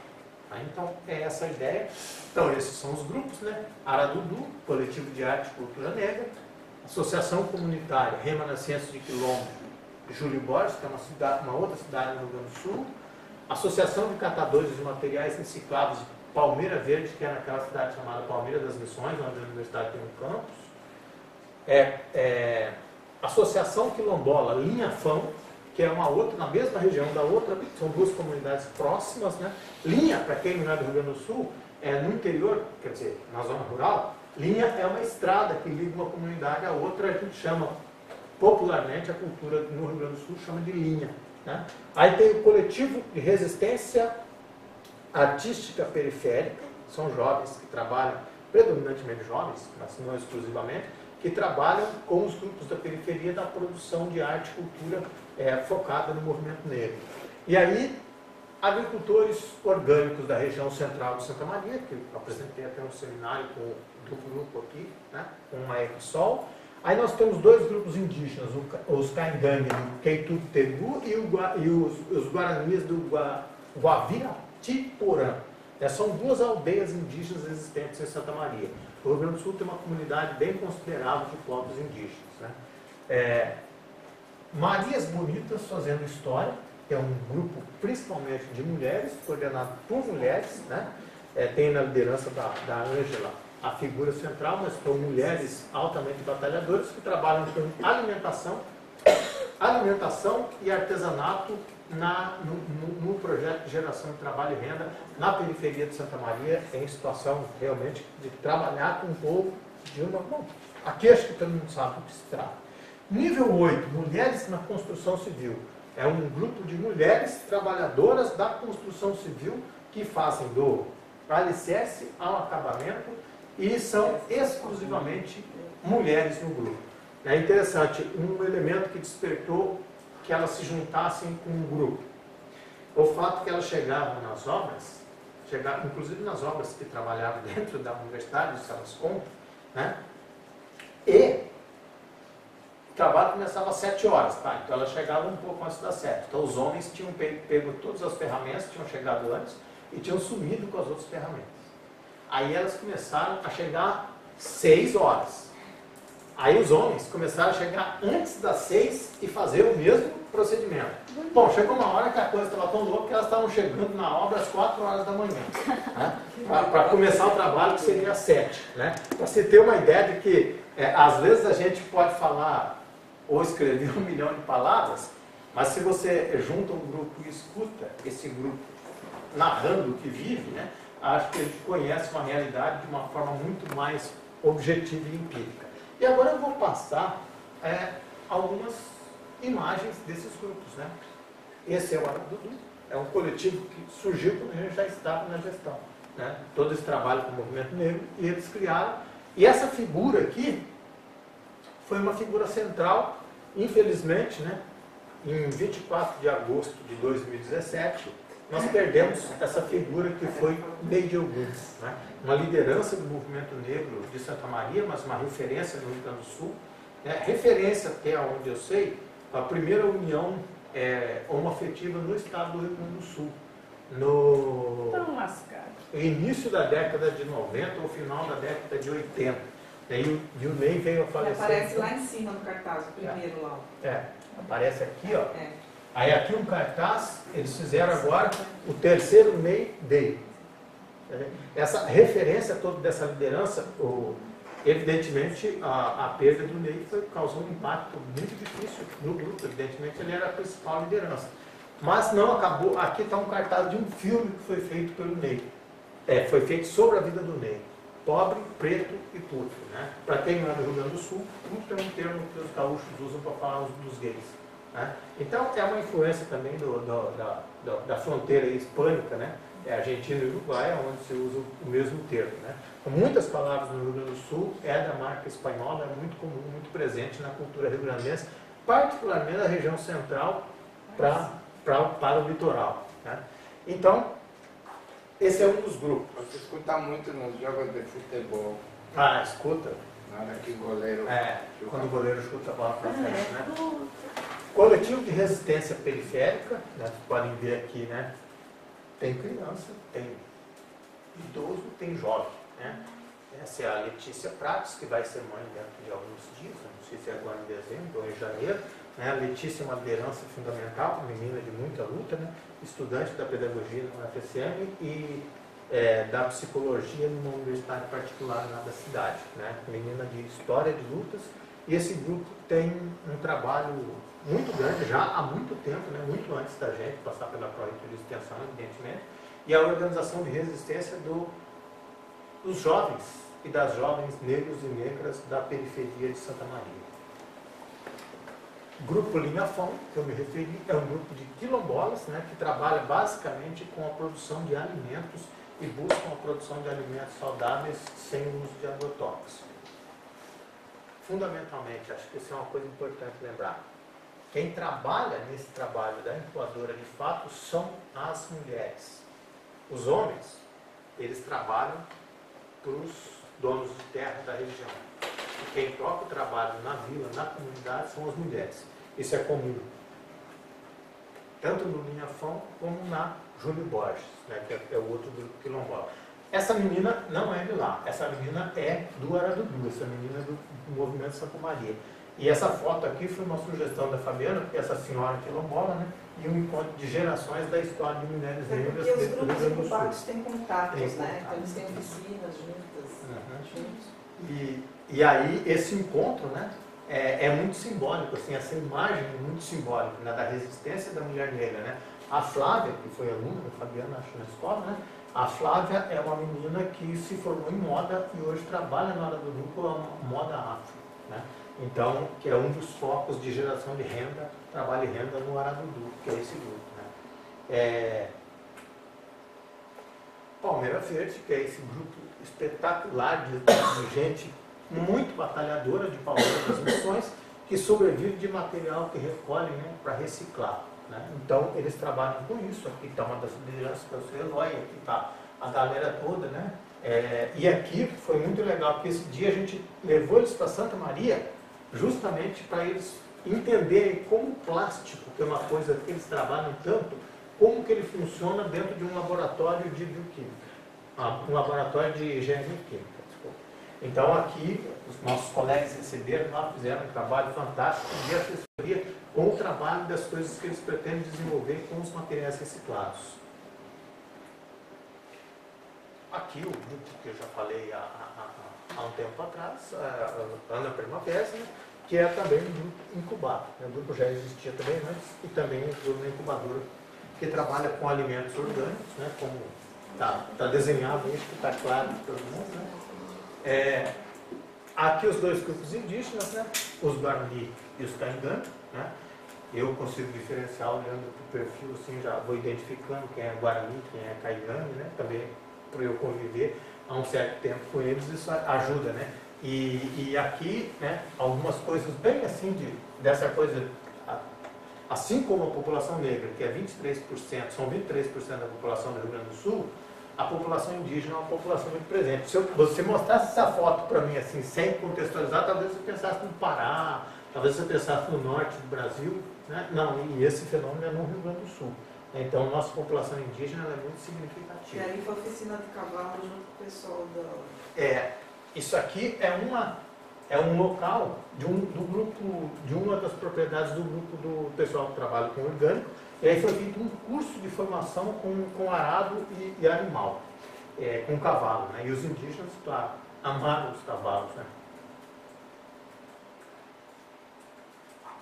Então, é essa a ideia. Então, esses são os grupos, né? Aradudu, Coletivo de Arte e Cultura Negra, Associação Comunitária Remanescentes de Quilombo Júlio Borges, que é uma, cidade, uma outra cidade no Rio Grande do Sul, Associação de Catadores de Materiais Reciclados Palmeira Verde, que é naquela cidade chamada Palmeira das Missões, onde a universidade tem um campus, é, é, Associação Quilombola Linha Fão, que é uma outra, na mesma região da outra, são duas comunidades próximas, né? Linha, para quem não é do Rio Grande do Sul, é no interior, quer dizer, na zona rural. Linha é uma estrada que liga uma comunidade à outra, a gente chama, popularmente, a cultura no Rio Grande do Sul chama de linha, né? Aí tem o Coletivo de Resistência Artística Periférica, são jovens que trabalham, predominantemente jovens, mas não exclusivamente, que trabalham com os grupos da periferia da produção de arte e cultura é, focada no movimento negro. E aí, agricultores orgânicos da região central de Santa Maria, que eu apresentei até um seminário com do grupo aqui, né, com a Ecossol. Aí nós temos dois grupos indígenas, os Caingangue do Queitu-Tegu e, e os, os Guaranis do Gua, Guavirati-Porã. São duas aldeias indígenas existentes em Santa Maria. O Rio Grande do Sul tem uma comunidade bem considerável de povos indígenas, né? É, Marias Bonitas Fazendo História, que é um grupo principalmente de mulheres, coordenado por mulheres, né? É, tem na liderança da Ângela a figura central, mas são mulheres altamente batalhadoras que trabalham com alimentação, alimentação e artesanato na, no, no, no projeto de geração de trabalho e renda na periferia de Santa Maria, em situação realmente de trabalhar com o povo de uma... Bom, aqui acho que todo mundo sabe do que se trata. Nível oito, Mulheres na Construção Civil. É um grupo de mulheres trabalhadoras da construção civil que fazem do alicerce ao acabamento e são exclusivamente mulheres no grupo. É interessante, um elemento que despertou que elas se juntassem com um grupo. O fato que elas chegavam nas obras, chegavam, inclusive nas obras que trabalhavam dentro da universidade, isso elas contam, né? E o trabalho começava às sete horas, tá? Então elas chegavam um pouco antes das sete. Então os homens tinham pego, pego todas as ferramentas, tinham chegado antes e tinham sumido com as outras ferramentas. Aí elas começaram a chegar seis horas. Aí os homens começaram a chegar antes das seis e fazer o mesmo procedimento. Bom, chegou uma hora que a coisa estava tão louca que elas estavam chegando na obra às quatro horas da manhã, né? Para começar o trabalho que seria às sete, né? Para se ter uma ideia de que é, às vezes a gente pode falar ou escrever um milhão de palavras, mas se você junta um grupo e escuta esse grupo narrando o que vive, né, acho que a gente conhece uma realidade de uma forma muito mais objetiva e empírica. E agora eu vou passar é, algumas imagens desses grupos, né? Esse é o Ardudu, é um coletivo que surgiu quando a gente já estava na gestão, né? Todo esse trabalho com o movimento negro, e eles criaram. E essa figura aqui foi uma figura central, infelizmente, né? Em vinte e quatro de agosto de dois mil e dezessete, nós perdemos essa figura que foi Nei Dei Oguns, né? Uma liderança do movimento negro de Santa Maria, mas uma referência no Rio Grande do Sul, né? Referência até onde eu sei, a primeira união é, homoafetiva no estado do Rio Grande do Sul, no início da década de noventa ou final da década de oitenta. E aí, o Ney veio a falecer. Aparece lá em cima no cartaz, o primeiro é. lá. É, aparece aqui, ó. É. Aí aqui um cartaz, eles fizeram agora o terceiro Nei Dei. Essa referência toda dessa liderança, o, evidentemente, a, a perda do Ney foi, causou um impacto muito difícil no grupo, evidentemente ele era a principal liderança. Mas não acabou, aqui está um cartaz de um filme que foi feito pelo Ney. É, foi feito sobre a vida do Ney. Pobre, preto e puto, né? Para quem mora no Rio Grande do Sul, puto é um termo que os gaúchos usam para falar dos gays, né? Então é uma influência também do, do, da, da fronteira hispânica, né? É Argentina e Uruguai, onde se usa o mesmo termo, né? Muitas palavras no Rio Grande do Sul é da marca espanhola, é muito comum, muito presente na cultura rio-grandense, particularmente na região central pra, pra, para o litoral, né? Então, esse é um dos grupos. Você escuta muito nos jogos de futebol. Ah, escuta? Na hora que o goleiro... É, chuta. Quando o goleiro chuta a bola para frente, né? Coletivo de resistência periférica, né? Vocês podem ver aqui, né? Tem criança, tem idoso, tem jovem, né? Essa é a Letícia Prates, que vai ser mãe dentro de alguns dias, não sei se é agora em dezembro ou em janeiro. Né? A Letícia é uma liderança fundamental, uma menina de muita luta, né? Estudante da pedagogia na U F S M e é, da psicologia numa universidade particular lá da cidade, né? Menina de história de lutas. E esse grupo tem um trabalho muito grande já há muito tempo, né? Muito antes da gente passar pela corrente de extensão, evidentemente. E a organização de resistência do, dos jovens e das jovens negros e negras da periferia de Santa Maria. Grupo Linhafão, que eu me referi, é um grupo de quilombolas, né, que trabalha basicamente com a produção de alimentos e buscam a produção de alimentos saudáveis sem o uso de agrotóxicos. Fundamentalmente, acho que isso é uma coisa importante lembrar, quem trabalha nesse trabalho da empurradora de fato são as mulheres. Os homens, eles trabalham para os donos de terra da região. E quem toca o trabalho na vila, na comunidade, são as mulheres. Isso é comum, tanto no Linhafão como na Júlio Borges, né, que é o outro grupo quilombola. Essa menina não é de lá, essa menina é do Aradudu, essa menina é do movimento Santa Maria. E essa foto aqui foi uma sugestão da Fabiana, porque essa senhora quilombola, né, e um encontro de gerações da história de mulheres negras. Porque os grupos ocupados têm contatos, tem né? Contato. Então eles têm oficinas juntas. Uhum. juntos. E, e aí esse encontro, né, é, é muito simbólico, assim, essa imagem é muito simbólica, né, da resistência da mulher negra, né? A Flávia, que foi aluna da Fabiana, acho, na escola, né? A Flávia é uma menina que se formou em moda e hoje trabalha na hora do grupo a moda afro, né? Então, que é um dos focos de geração de renda, trabalho e renda no Aradudu, que é esse grupo, né? É... Palmeira Verde, que é esse grupo espetacular de, de gente muito batalhadora de Palmeira das Missões, que sobrevive de material que recolhem, né, para reciclar, né? Então, eles trabalham com isso. Aqui está uma das lideranças, que é o seu Eloy, aqui está a galera toda, né? É... E aqui foi muito legal, porque esse dia a gente levou eles para Santa Maria, justamente para eles entenderem como o plástico, que é uma coisa que eles trabalham tanto, como que ele funciona dentro de um laboratório de bioquímica, um laboratório de engenharia química. Desculpa. Então aqui, os nossos colegas receberam, lá fizeram um trabalho fantástico de assessoria com o trabalho das coisas que eles pretendem desenvolver com os materiais reciclados. Aqui o grupo que eu já falei há, há, há um tempo atrás, a Ana Primavera, né, que é também um grupo incubado. O grupo já existia também antes e também entrou na incubadora, que trabalha com alimentos orgânicos, né, como está tá desenhado, isso que está claro para todo mundo. Né. É, aqui os dois grupos indígenas, né, os Guarani e os Caingã, né. Eu consigo diferenciar olhando para o perfil, assim, já vou identificando quem é Guarani, quem é Caingã, né, também para eu conviver há um certo tempo com eles, isso ajuda, né? E, e aqui, né, algumas coisas bem assim, de, dessa coisa, assim como a população negra, que é vinte e três por cento, são vinte e três por cento da população do Rio Grande do Sul, a população indígena é uma população muito presente. Se eu, você mostrasse essa foto para mim assim, sem contextualizar, talvez eu pensasse no Pará, talvez eu pensasse no norte do Brasil, né? Não, e esse fenômeno é no Rio Grande do Sul. Então, nossa população indígena é muito significativa. E aí foi a oficina de cavalo junto com o pessoal da... É, isso aqui é, uma, é um local de, um, do grupo, de uma das propriedades do grupo do pessoal que trabalha com orgânico. E aí foi feito um curso de formação com, com arado e, e animal, é, com cavalo, né? E os indígenas, claro, amaram os cavalos, né?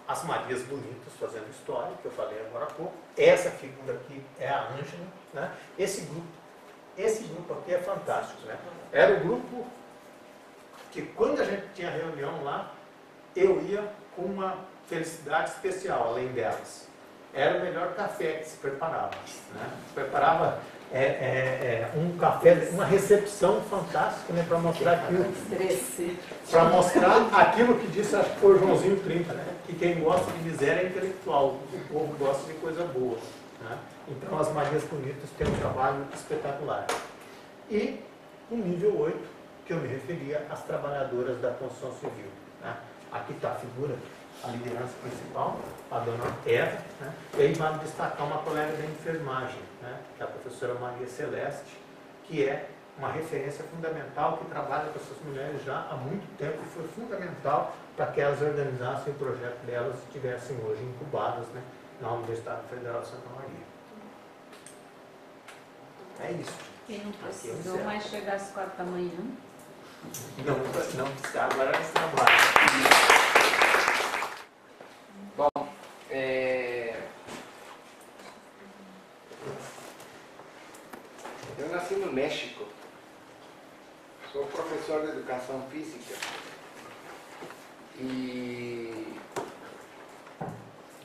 As Marias Bonitas fazendo história, que eu falei agora há pouco. Essa figura aqui é a Ângela, né? Esse grupo, esse grupo aqui é fantástico, né? Era o grupo que, quando a gente tinha reunião lá, eu ia com uma felicidade especial, além delas. Era o melhor café que se preparava, né? Se preparava é, é, é, um café, uma recepção fantástica, né? Para mostrar aquilo, para mostrar aquilo que disse, acho que foi o Joãozinho trinta, né? Que quem gosta de miséria é intelectual, o povo gosta de coisa boa, né? Então as Marias Bonitas têm um trabalho espetacular. E o nível oito, que eu me referia, às trabalhadoras da construção civil, né? Aqui está a figura, a liderança principal, a dona Eva, né? E aí vale destacar uma colega da enfermagem, né? Que é a professora Maria Celeste, que é uma referência fundamental, que trabalha com essas mulheres já há muito tempo e foi fundamental para que elas organizassem o projeto delas e estivessem hoje incubadas, né, na Universidade Federal de Santa Maria. É isso. E não precisou mais chegar às quatro da manhã? Não, não precisa, agora elas trabalham. Bom, é... eu nasci no México, sou professor de educação física e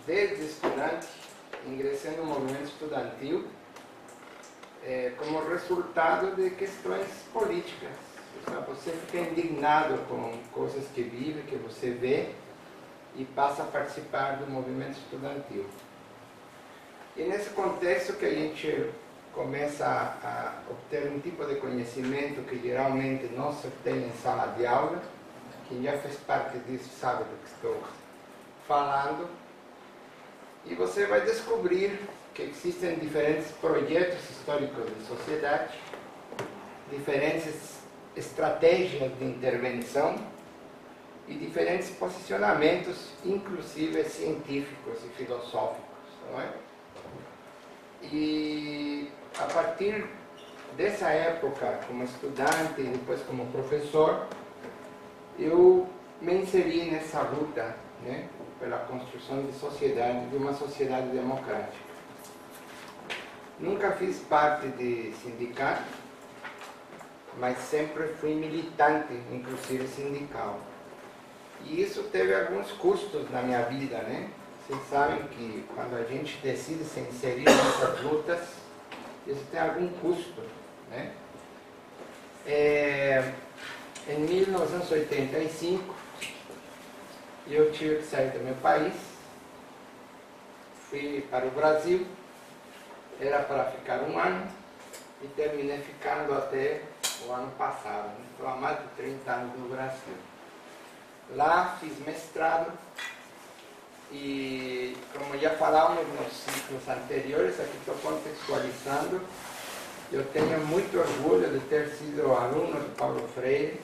desde estudante ingressei no movimento estudantil é, como resultado de questões políticas. Você fica indignado com coisas que vive, que você vê, e passa a participar do movimento estudantil. E nesse contexto que a gente começa a, a obter um tipo de conhecimento que geralmente não se obtém em sala de aula. Quem já fez parte disso sabe do que estou falando. E você vai descobrir que existem diferentes projetos históricos de sociedade, diferentes estratégias de intervenção e diferentes posicionamentos, inclusive científicos e filosóficos, não é? E a partir dessa época, como estudante e depois como professor, eu me inseri nessa luta, né, pela construção de sociedade, de uma sociedade democrática. Nunca fiz parte de sindicato, mas sempre fui militante, inclusive sindical. E isso teve alguns custos na minha vida, né? Vocês sabem que quando a gente decide se inserir nessas lutas, isso tem algum custo, né? É, em mil novecentos e oitenta e cinco, eu tive que sair do meu país, fui para o Brasil, era para ficar um ano e terminei ficando até o ano passado. Estou há mais de trinta anos no Brasil. Lá fiz mestrado e, como já falávamos nos ciclos anteriores, aqui estou contextualizando, eu tenho muito orgulho de ter sido aluno do Paulo Freire.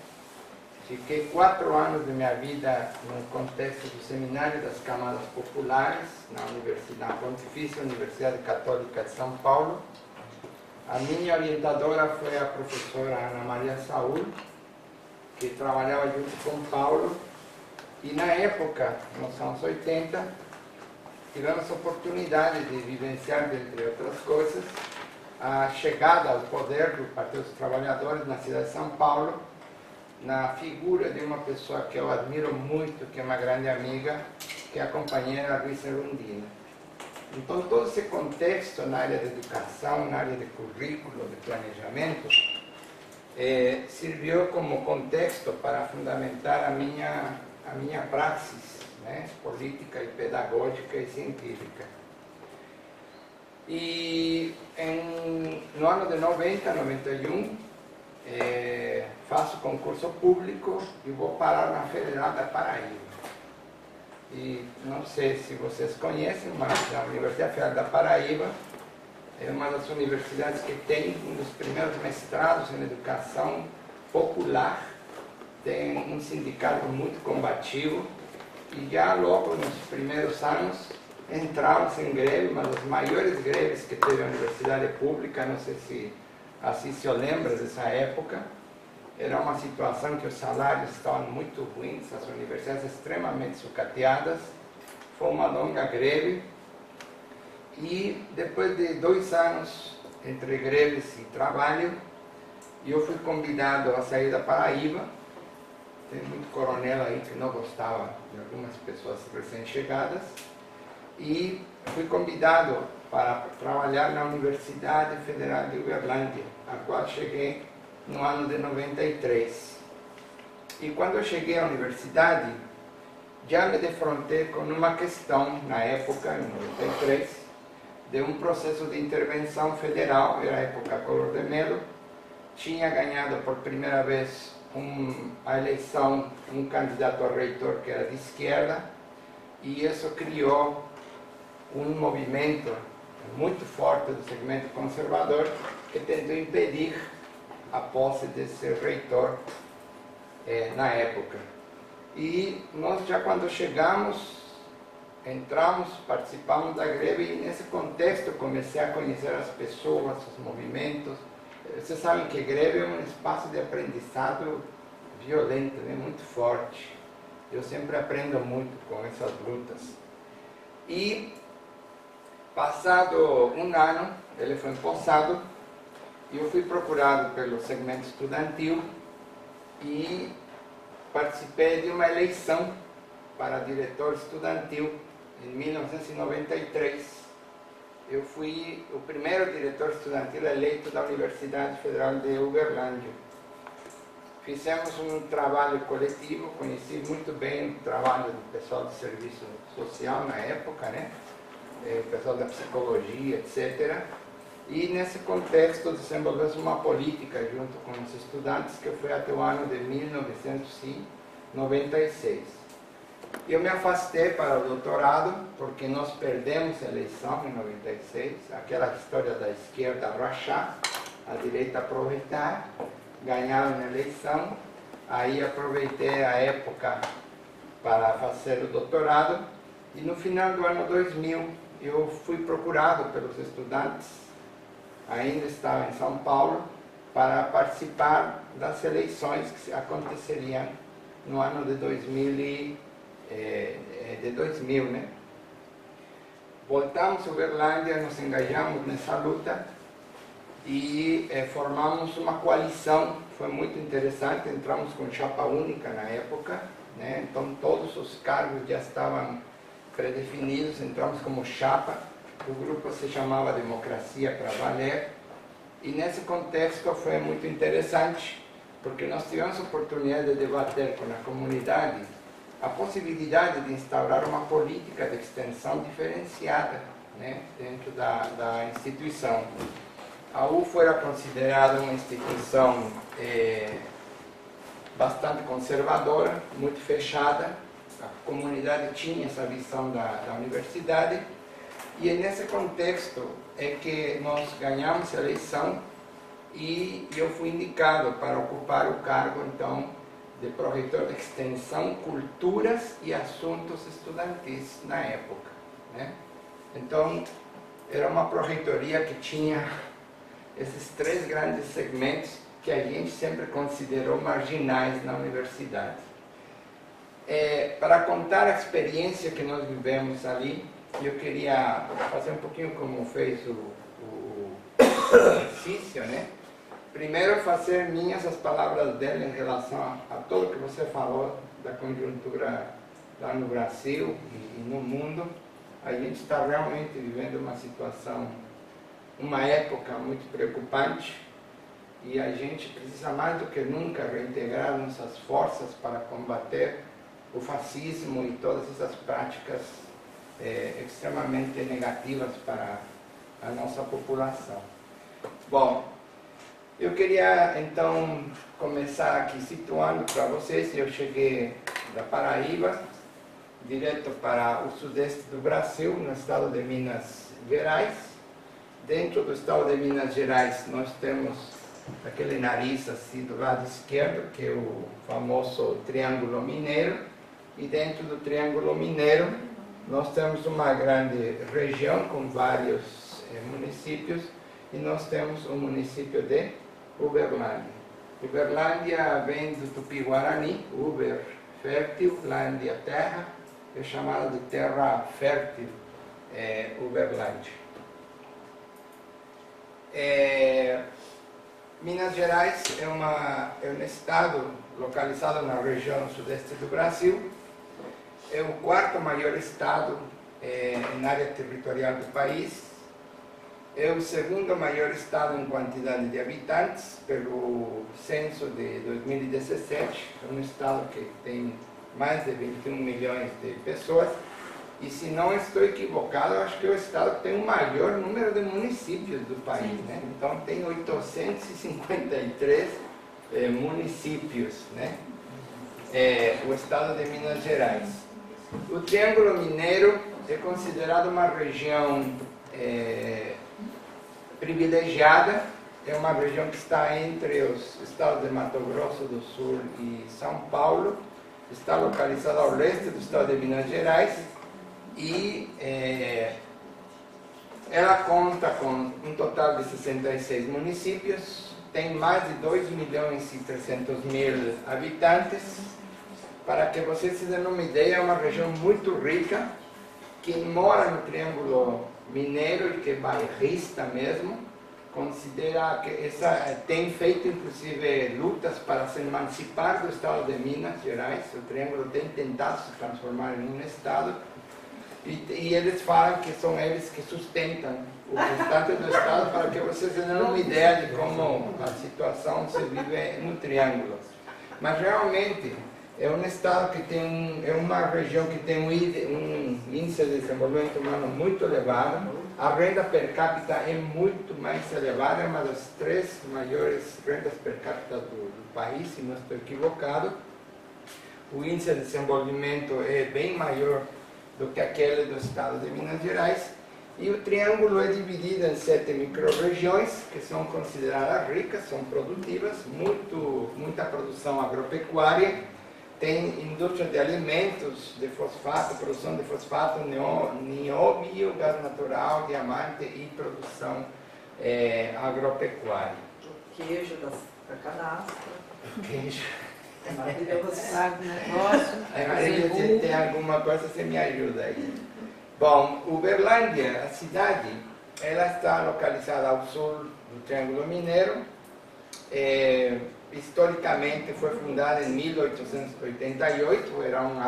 Fiquei quatro anos de minha vida no contexto do Seminário das Camadas Populares, na Universidade Pontifícia, Universidade Católica de São Paulo. A minha orientadora foi a professora Ana Maria Saúl, que trabalhava junto com Paulo. E na época, nos anos oitenta, tivemos a oportunidade de vivenciar, entre outras coisas, a chegada ao poder do Partido dos Trabalhadores na cidade de São Paulo, na figura de uma pessoa que eu admiro muito, que é uma grande amiga, que é a companheira Luísa Erundina. Então, todo esse contexto na área de educação, na área de currículo, de planejamento, eh, serviu como contexto para fundamentar a minha, a minha praxis, né, política e pedagógica e científica. E em, no ano de noventa, noventa e um, É, faço concurso público e vou parar na Federal da Paraíba. E não sei se vocês conhecem, mas a Universidade Federal da Paraíba é uma das universidades que tem um dos primeiros mestrados em educação popular, tem um sindicato muito combativo e já logo nos primeiros anos entramos em greve, uma das maiores greves que teve a universidade pública, não sei se assim se eu lembro dessa época. Era uma situação que os salários estavam muito ruins, as universidades extremamente sucateadas, foi uma longa greve e depois de dois anos entre greves e trabalho, eu fui convidado a sair da Paraíba. Tem muito coronel aí que não gostava de algumas pessoas recém-chegadas e fui convidado para trabalhar na Universidade Federal de Uberlândia, a qual cheguei no ano de noventa e três. E quando eu cheguei à universidade, já me defrontei com uma questão, na época, em noventa e três, de um processo de intervenção federal, era a época Collor de Mello, tinha ganhado por primeira vez um, a eleição, um candidato a reitor que era de esquerda, e isso criou um movimento muito forte do segmento conservador que tentou impedir a posse desse reitor eh, na época. E nós já quando chegamos, entramos, participamos da greve e nesse contexto comecei a conhecer as pessoas, os movimentos. Vocês sabem que greve é um espaço de aprendizado violento, né? Muito forte. Eu sempre aprendo muito com essas lutas. E passado um ano, ele foi empossado e eu fui procurado pelo segmento estudantil e participei de uma eleição para diretor estudantil em mil novecentos e noventa e três. Eu fui o primeiro diretor estudantil eleito da Universidade Federal de Uberlândia. Fizemos um trabalho coletivo, conheci muito bem o trabalho do pessoal do serviço social na época, né? O pessoal da psicologia, etcétera. E nesse contexto desenvolvemos uma política junto com os estudantes que foi até o ano de mil novecentos e noventa e seis. Eu me afastei para o doutorado, porque nós perdemos a eleição em noventa e seis, aquela história da esquerda rachar, a direita aproveitar, ganharam a eleição, aí aproveitei a época para fazer o doutorado, e no final do ano dois mil eu fui procurado pelos estudantes, ainda estava em São Paulo, para participar das eleições que aconteceriam no ano de dois mil, né? Voltamos a Uberlândia, nos engajamos nessa luta e eh, formamos uma coalição, foi muito interessante, entramos com chapa única na época, né? Então todos os cargos já estavam predefinidos, entramos como chapa, o grupo se chamava Democracia para Valer, e nesse contexto foi muito interessante, porque nós tivemos a oportunidade de debater com a comunidade a possibilidade de instaurar uma política de extensão diferenciada, né, dentro da, da instituição. A U F era considerada uma instituição eh, bastante conservadora, muito fechada, a comunidade tinha essa visão da, da universidade, e é nesse contexto é que nós ganhamos a eleição e eu fui indicado para ocupar o cargo, então, de Proreitor de Extensão, Culturas e Assuntos Estudantis na época, né? Então, era uma proreitoria que tinha esses três grandes segmentos que a gente sempre considerou marginais na universidade. É, para contar a experiência que nós vivemos ali, eu queria fazer um pouquinho como fez o, o exercício, né? Primeiro, fazer minhas as palavras dela em relação a, a tudo que você falou da conjuntura lá no Brasil e, e no mundo. A gente está realmente vivendo uma situação, uma época muito preocupante e a gente precisa mais do que nunca reintegrar nossas forças para combater o fascismo e todas essas práticas é, extremamente negativas para a nossa população. Bom, eu queria, então, começar aqui situando para vocês. Eu cheguei da Paraíba, direto para o sudeste do Brasil, no estado de Minas Gerais. Dentro do estado de Minas Gerais, nós temos aquele nariz, assim, do lado esquerdo, que é o famoso Triângulo Mineiro. E dentro do Triângulo Mineiro, nós temos uma grande região com vários eh, municípios. E nós temos o município de Uberlândia. Uberlândia vem do Tupi-Guarani, Uber, fértil, Lândia, terra, é chamada de terra fértil, é, Uberlândia. É, Minas Gerais é, uma, é um estado localizado na região sudeste do Brasil, é o quarto maior estado é, na área territorial do país, é o segundo maior estado em quantidade de habitantes pelo censo de dois mil e dezessete, é um estado que tem mais de vinte e um milhões de pessoas, e se não estou equivocado, acho que é o estado que tem o maior número de municípios do país, né? Então tem oitocentos e cinquenta e três eh, municípios, né? É, o estado de Minas Gerais. O Triângulo Mineiro é considerado uma região eh, privilegiada, é uma região que está entre os estados de Mato Grosso do Sul e São Paulo, está localizada ao leste do estado de Minas Gerais e é, ela conta com um total de sessenta e seis municípios, tem mais de dois milhões e trezentos mil habitantes. Para que vocês se dêem uma ideia, é uma região muito rica. Quem mora no Triângulo Mineiro, que é bairrista mesmo, considera que essa, tem feito inclusive lutas para se emancipar do estado de Minas Gerais, o Triângulo tem tentado se transformar em um estado, e, e eles falam que são eles que sustentam o restante do estado, para que vocês tenham uma ideia de como a situação se vive no Triângulo. Mas realmente é um estado que tem, é uma região que tem um, um índice de desenvolvimento humano muito elevado, a renda per capita é muito mais elevada, é uma das três maiores rendas per capita do, do país, se não estou equivocado. o índice de desenvolvimento é bem maior do que aquele do estado de Minas Gerais, e o triângulo é dividido em sete micro-regiões, que são consideradas ricas, são produtivas, muito, muita produção agropecuária, tem indústria de alimentos, de fosfato, produção de fosfato, nióbio, gás natural, diamante e produção é, agropecuária. O queijo da canastra. O queijo. É maravilhoso. É maravilhoso. Tem alguma coisa, você me ajuda aí. Bom, Uberlândia, a cidade, ela está localizada ao sul do Triângulo Mineiro. É, historicamente foi fundada em mil oitocentos e oitenta e oito, era um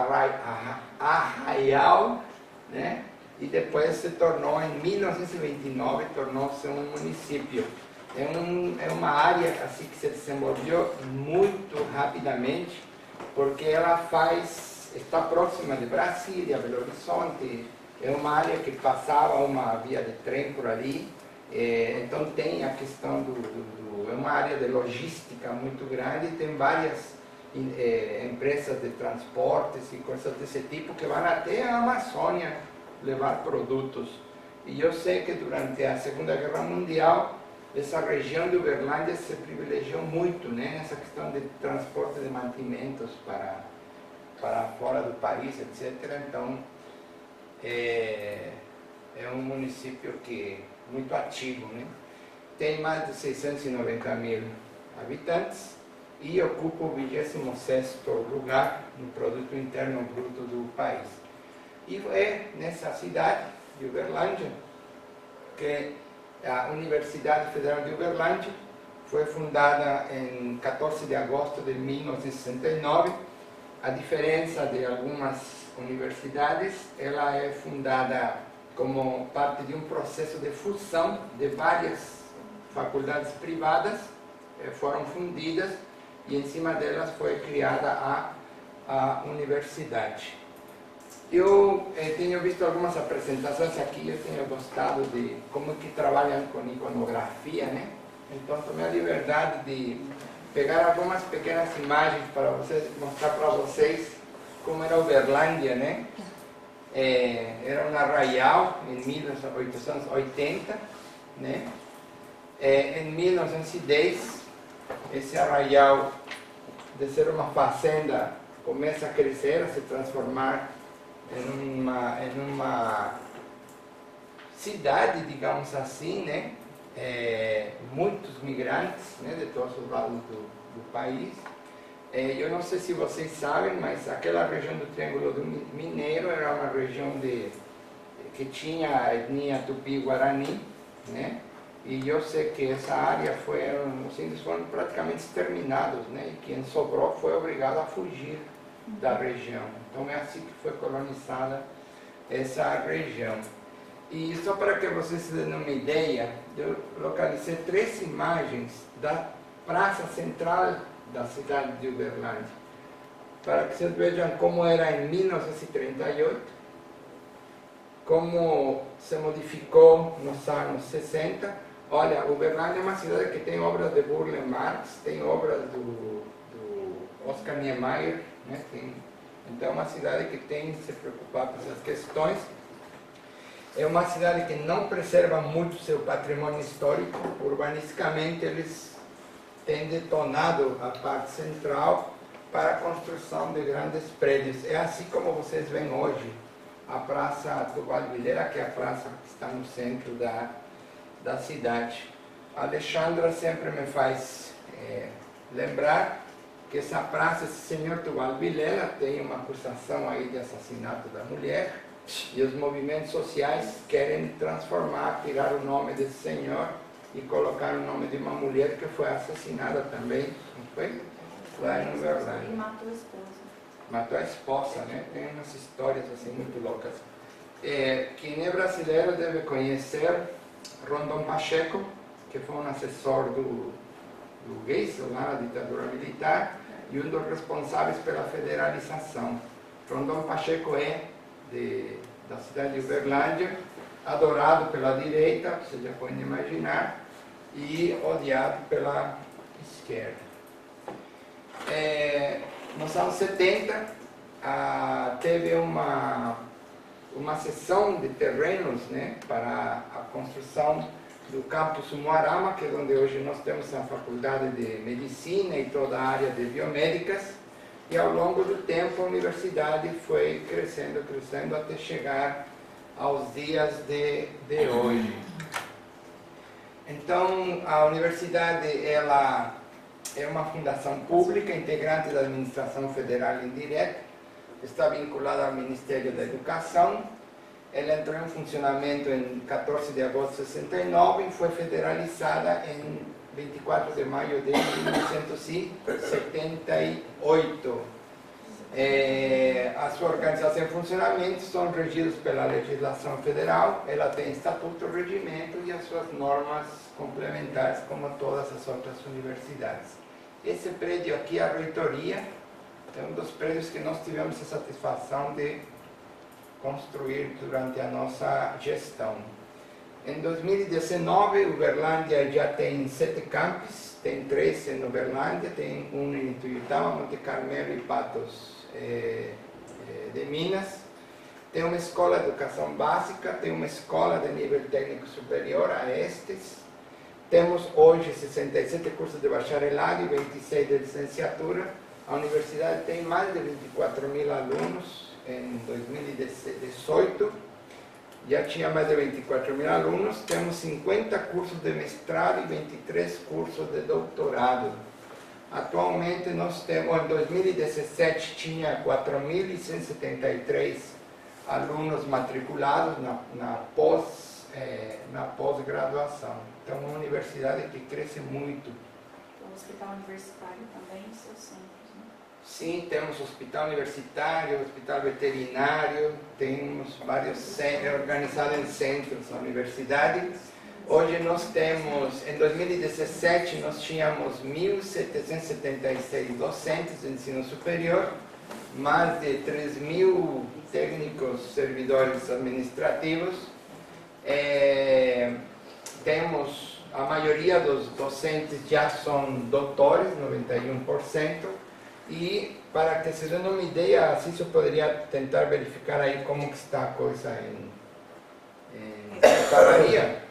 arraial, né? E depois se tornou, em mil novecentos e vinte e nove, tornou-se um município. É, um, é uma área assim que se desenvolveu muito rapidamente, porque ela faz, está próxima de Brasília, Belo Horizonte. É uma área que passava uma via de trem por ali, é, então tem a questão do, do, do... é uma área de logística muito grande, tem várias é, empresas de transportes e coisas desse tipo que vão até a Amazônia levar produtos. E eu sei que durante a Segunda Guerra Mundial, essa região de Uberlândia se privilegiou muito, né, nessa questão de transporte de mantimentos para, para fora do país, etcétera. Então, é, é um município que é muito ativo, né? Tem mais de seiscentos e noventa mil habitantes e ocupa o vigésimo sexto lugar no produto interno bruto do país. E é nessa cidade de Uberlândia que a Universidade Federal de Uberlândia foi fundada em quatorze de agosto de mil novecentos e sessenta e nove. A diferença de algumas universidades, ela é fundada como parte de um processo de fusão de várias faculdades privadas, foram fundidas e em cima delas foi criada a, a universidade. Eu eh, tenho visto algumas apresentações aqui, eu tenho gostado de como que trabalham com iconografia, né? Então tomei a liberdade de pegar algumas pequenas imagens para vocês, mostrar para vocês como era Uberlândia, né? É, era um arraial em mil oitocentos e oitenta, né? É, em mil novecentos e dez, esse arraial de ser uma fazenda começa a crescer, a se transformar em uma, em uma cidade, digamos assim, né? É, muitos migrantes, né, de todos os lados do, do país. É, eu não sei se vocês sabem, mas aquela região do Triângulo Mineiro era uma região de, que tinha a etnia Tupi-Guarani, né? E eu sei que essa área foi, os índios foram praticamente exterminados, né? E quem sobrou foi obrigado a fugir da região. Então é assim que foi colonizada essa região. E só para que vocês tenham uma ideia, eu localizei três imagens da praça central da cidade de Uberlândia, para que vocês vejam como era em mil novecentos e trinta e oito, como se modificou nos anos sessenta. Olha, Uberlândia é uma cidade que tem obras de Burle Marx, tem obras do, do Oscar Niemeyer, né? Tem, então é uma cidade que tem que se preocupar com essas questões. É uma cidade que não preserva muito seu patrimônio histórico. Urbanisticamente, eles têm detonado a parte central para a construção de grandes prédios. É assim como vocês veem hoje a Praça do Valvileira, que é a praça que está no centro da, da cidade. A Alexandra sempre me faz é, lembrar que essa praça, esse senhor Tuval Vilela, tem uma acusação aí de assassinato da mulher, e os movimentos sociais querem transformar, tirar o nome desse senhor e colocar o nome de uma mulher que foi assassinada também, não foi? Lá em Uberlândia. E matou a esposa. Matou a esposa, né? Tem umas histórias assim muito loucas. É, quem é brasileiro deve conhecer Rondon Pacheco, que foi um assessor do do Geisel, lá na ditadura militar, e um dos responsáveis pela federalização. Rondon Pacheco é de, da cidade de Uberlândia, adorado pela direita, você já pode imaginar, e odiado pela esquerda. É, Nos anos setenta, ah, teve uma, uma cessão de terrenos, né, para a construção do campus Umuarama, que é onde hoje nós temos a faculdade de medicina e toda a área de biomédicas. E ao longo do tempo a universidade foi crescendo, crescendo, até chegar aos dias de, de hoje. Então, a universidade ela é uma fundação pública, integrante da administração federal indireta, está vinculada ao Ministério da Educação. Ela entrou em funcionamento em quatorze de agosto de sessenta e nove e foi federalizada em vinte e quatro de maio de mil novecentos e setenta e oito. É, a sua organização e funcionamento são regidos pela legislação federal, ela tem estatuto, regimento e as suas normas complementares, como todas as outras universidades. Esse prédio aqui, a reitoria, é um dos prédios que nós tivemos a satisfação de construir durante a nossa gestão. Em dois mil e dezenove, Uberlândia já tem sete campos, tem três em Uberlândia, tem um em Ituiutaba, Monte Carmelo e Patos eh, de Minas. Tem uma escola de educação básica, tem uma escola de nível técnico superior, a ESTES. Temos hoje sessenta e sete cursos de bacharelado e vinte e seis de licenciatura. A universidade tem mais de vinte e quatro mil alunos. Em dois mil e dezoito já tinha mais de vinte e quatro mil alunos, temos cinquenta cursos de mestrado e vinte e três cursos de doutorado. Atualmente nós temos, em dois mil e dezessete tinha quatro mil cento e setenta e três alunos matriculados na, na pós, eh, na pós-graduação. Então uma universidade que cresce muito. O hospital universitário também, seu centro. Sim, temos hospital universitário, hospital veterinário, temos vários centros, organizados em centros na universidade. Hoje nós temos, em dois mil e dezessete, nós tínhamos mil setecentos e setenta e seis docentes de ensino superior, mais de três mil técnicos servidores administrativos. É, temos, a maioria dos docentes já são doutores, noventa e um por cento. E, para que se dê uma ideia, assim eu poderia tentar verificar aí como que está a coisa em, em Santa Maria.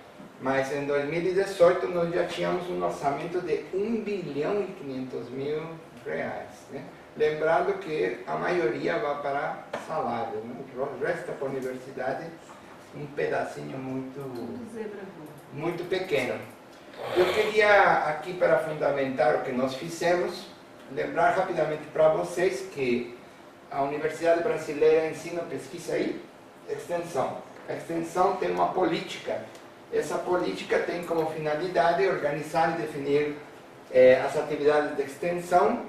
Mas em dois mil e dezoito nós já tínhamos um orçamento de um bilhão e quinhentos mil reais. Né? Lembrando que a maioria vai para salário, né? Resta para a universidade um pedacinho muito, muito pequeno. Eu queria aqui, para fundamentar o que nós fizemos, lembrar rapidamente para vocês que a Universidade Brasileira ensina, pesquisa e extensão. A extensão tem uma política. Essa política tem como finalidade organizar e definir eh, as atividades de extensão,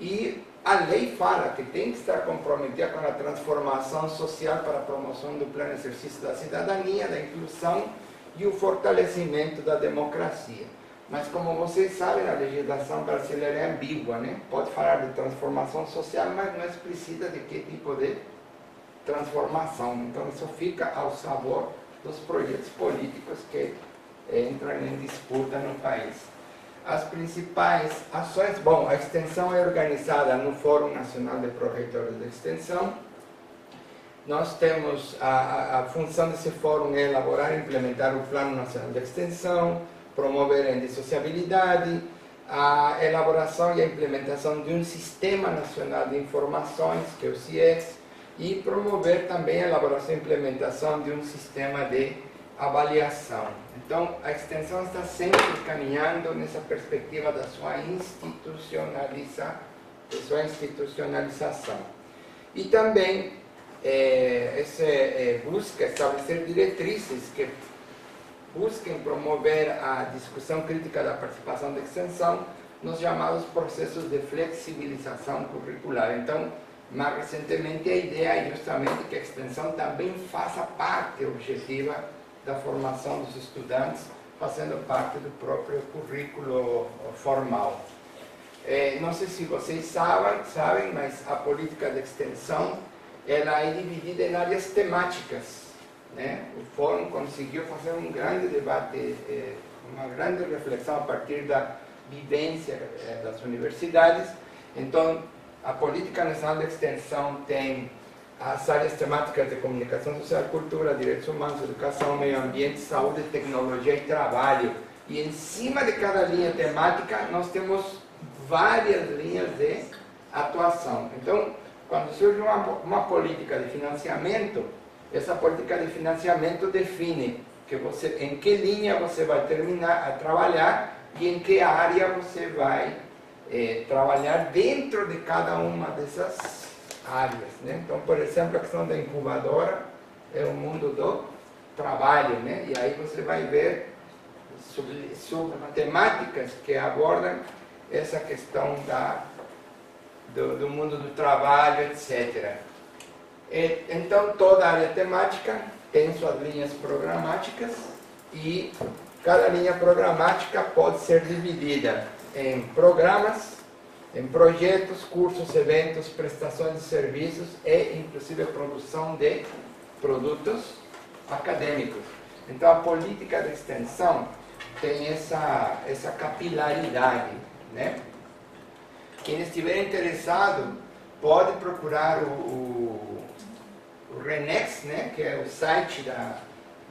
e a lei fala que tem que estar comprometida com a transformação social para a promoção do pleno exercício da cidadania, da inclusão e o fortalecimento da democracia. Mas, como vocês sabem, a legislação brasileira é ambígua, né? Pode falar de transformação social, mas não precisa de que tipo de transformação. Então, isso fica ao sabor dos projetos políticos que entram em disputa no país. As principais ações... Bom, a extensão é organizada no Fórum Nacional de Proreitores de Extensão. Nós temos... A, a, a função desse fórum é elaborar e implementar o Plano Nacional de Extensão, promover a indissociabilidade, a elaboração e a implementação de um Sistema Nacional de Informações, que é o SIEX, e promover também a elaboração e implementação de um sistema de avaliação. Então, a extensão está sempre caminhando nessa perspectiva da sua institucionaliza, da sua institucionalização. E também é, esse, é, busca estabelecer diretrizes que busquem promover a discussão crítica da participação da extensão nos chamados processos de flexibilização curricular. Então, mais recentemente, a ideia é justamente que a extensão também faça parte objetiva da formação dos estudantes, fazendo parte do próprio currículo formal. É, não sei se vocês sabem, sabem, mas a política de extensão ela é dividida em áreas temáticas. Né? O fórum conseguiu fazer um grande debate, eh, uma grande reflexão a partir da vivência eh, das universidades. Então, a Política Nacional de Extensão tem as áreas temáticas de comunicação social, cultura, direitos humanos, educação, meio ambiente, saúde, tecnologia e trabalho. E em cima de cada linha temática nós temos várias linhas de atuação. Então, quando surge uma, uma política de financiamento, essa política de financiamento define que você, em que linha você vai terminar a trabalhar e em que área você vai eh, trabalhar dentro de cada uma dessas áreas, né? Então, por exemplo, a questão da incubadora é o mundo do trabalho, né? E aí você vai ver sobre, sobre temáticas que abordam essa questão da, do, do mundo do trabalho, etcétera. E, então, toda área temática tem suas linhas programáticas e cada linha programática pode ser dividida em programas, em projetos, cursos, eventos, prestações de serviços e, inclusive, a produção de produtos acadêmicos. Então, a política de extensão tem essa, essa capilaridade, né? Quem estiver interessado pode procurar o, o, o Renex, né? Que é o site da,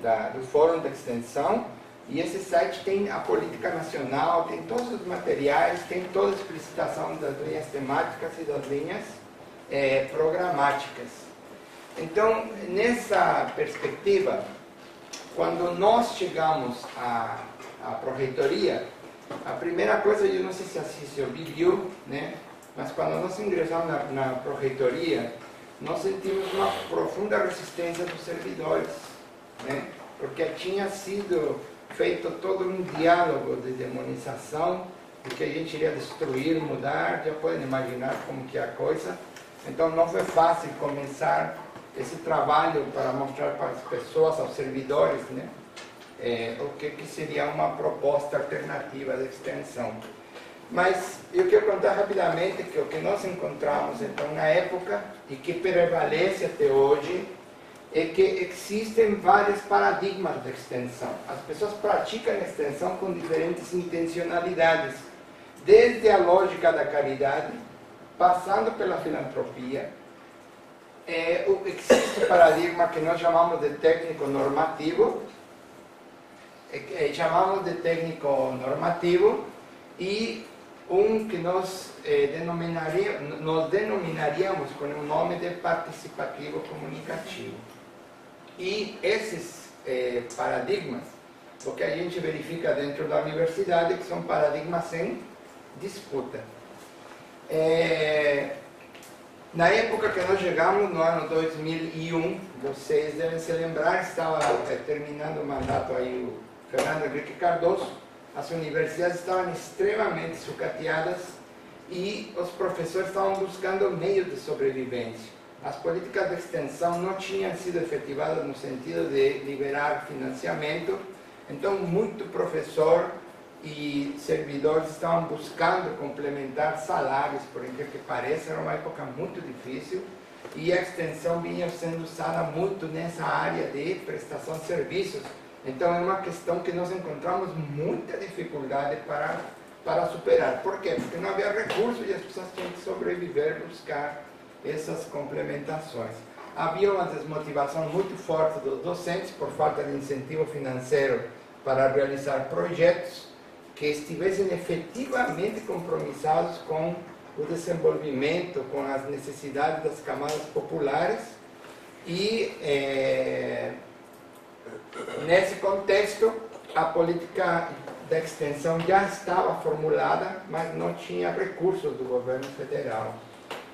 da, do Fórum de Extensão. E esse site tem a política nacional, tem todos os materiais, tem toda a explicitação das linhas temáticas e das linhas eh, programáticas. Então, nessa perspectiva, quando nós chegamos à, à Pró-Reitoria, a primeira coisa, eu não sei se a Cício viu, né? Mas quando nós ingressamos na, na Pró-Reitoria, nós sentimos uma profunda resistência dos servidores, né? Porque tinha sido feito todo um diálogo de demonização, do que a gente iria destruir, mudar, já podem imaginar como que é a coisa. Então não foi fácil começar esse trabalho para mostrar para as pessoas, aos servidores, né, é, o que, que seria uma proposta alternativa de extensão. Mas eu quero contar rapidamente que o que nós encontramos então na época e que prevalece até hoje é que existem vários paradigmas da extensão. As pessoas praticam a extensão com diferentes intencionalidades, desde a lógica da caridade, passando pela filantropia. É, existe o paradigma que nós chamamos de técnico normativo, é, é, chamamos de técnico normativo, e um que nós, é, denominaria, nós denominaríamos com o nome de participativo comunicativo. E esses eh, paradigmas, o que a gente verifica dentro da universidade, que são paradigmas em disputa. É, na época que nós chegamos, no ano dois mil e um, vocês devem se lembrar, estava eh, terminando o mandato aí o Fernando Henrique Cardoso, as universidades estavam extremamente sucateadas e os professores estavam buscando meios de sobrevivência. As políticas de extensão não tinham sido efetivadas no sentido de liberar financiamento, então muito professor e servidores estavam buscando complementar salários, por incrível que pareça, era uma época muito difícil, e a extensão vinha sendo usada muito nessa área de prestação de serviços. Então é uma questão que nós encontramos muita dificuldade para, para superar. Por quê? Porque não havia recursos e as pessoas tinham que sobreviver, buscar essas complementações. Havia uma desmotivação muito forte dos docentes por falta de incentivo financeiro para realizar projetos que estivessem efetivamente compromissados com o desenvolvimento, com as necessidades das camadas populares. E é, nesse contexto, a política da extensão já estava formulada, mas não tinha recursos do governo federal.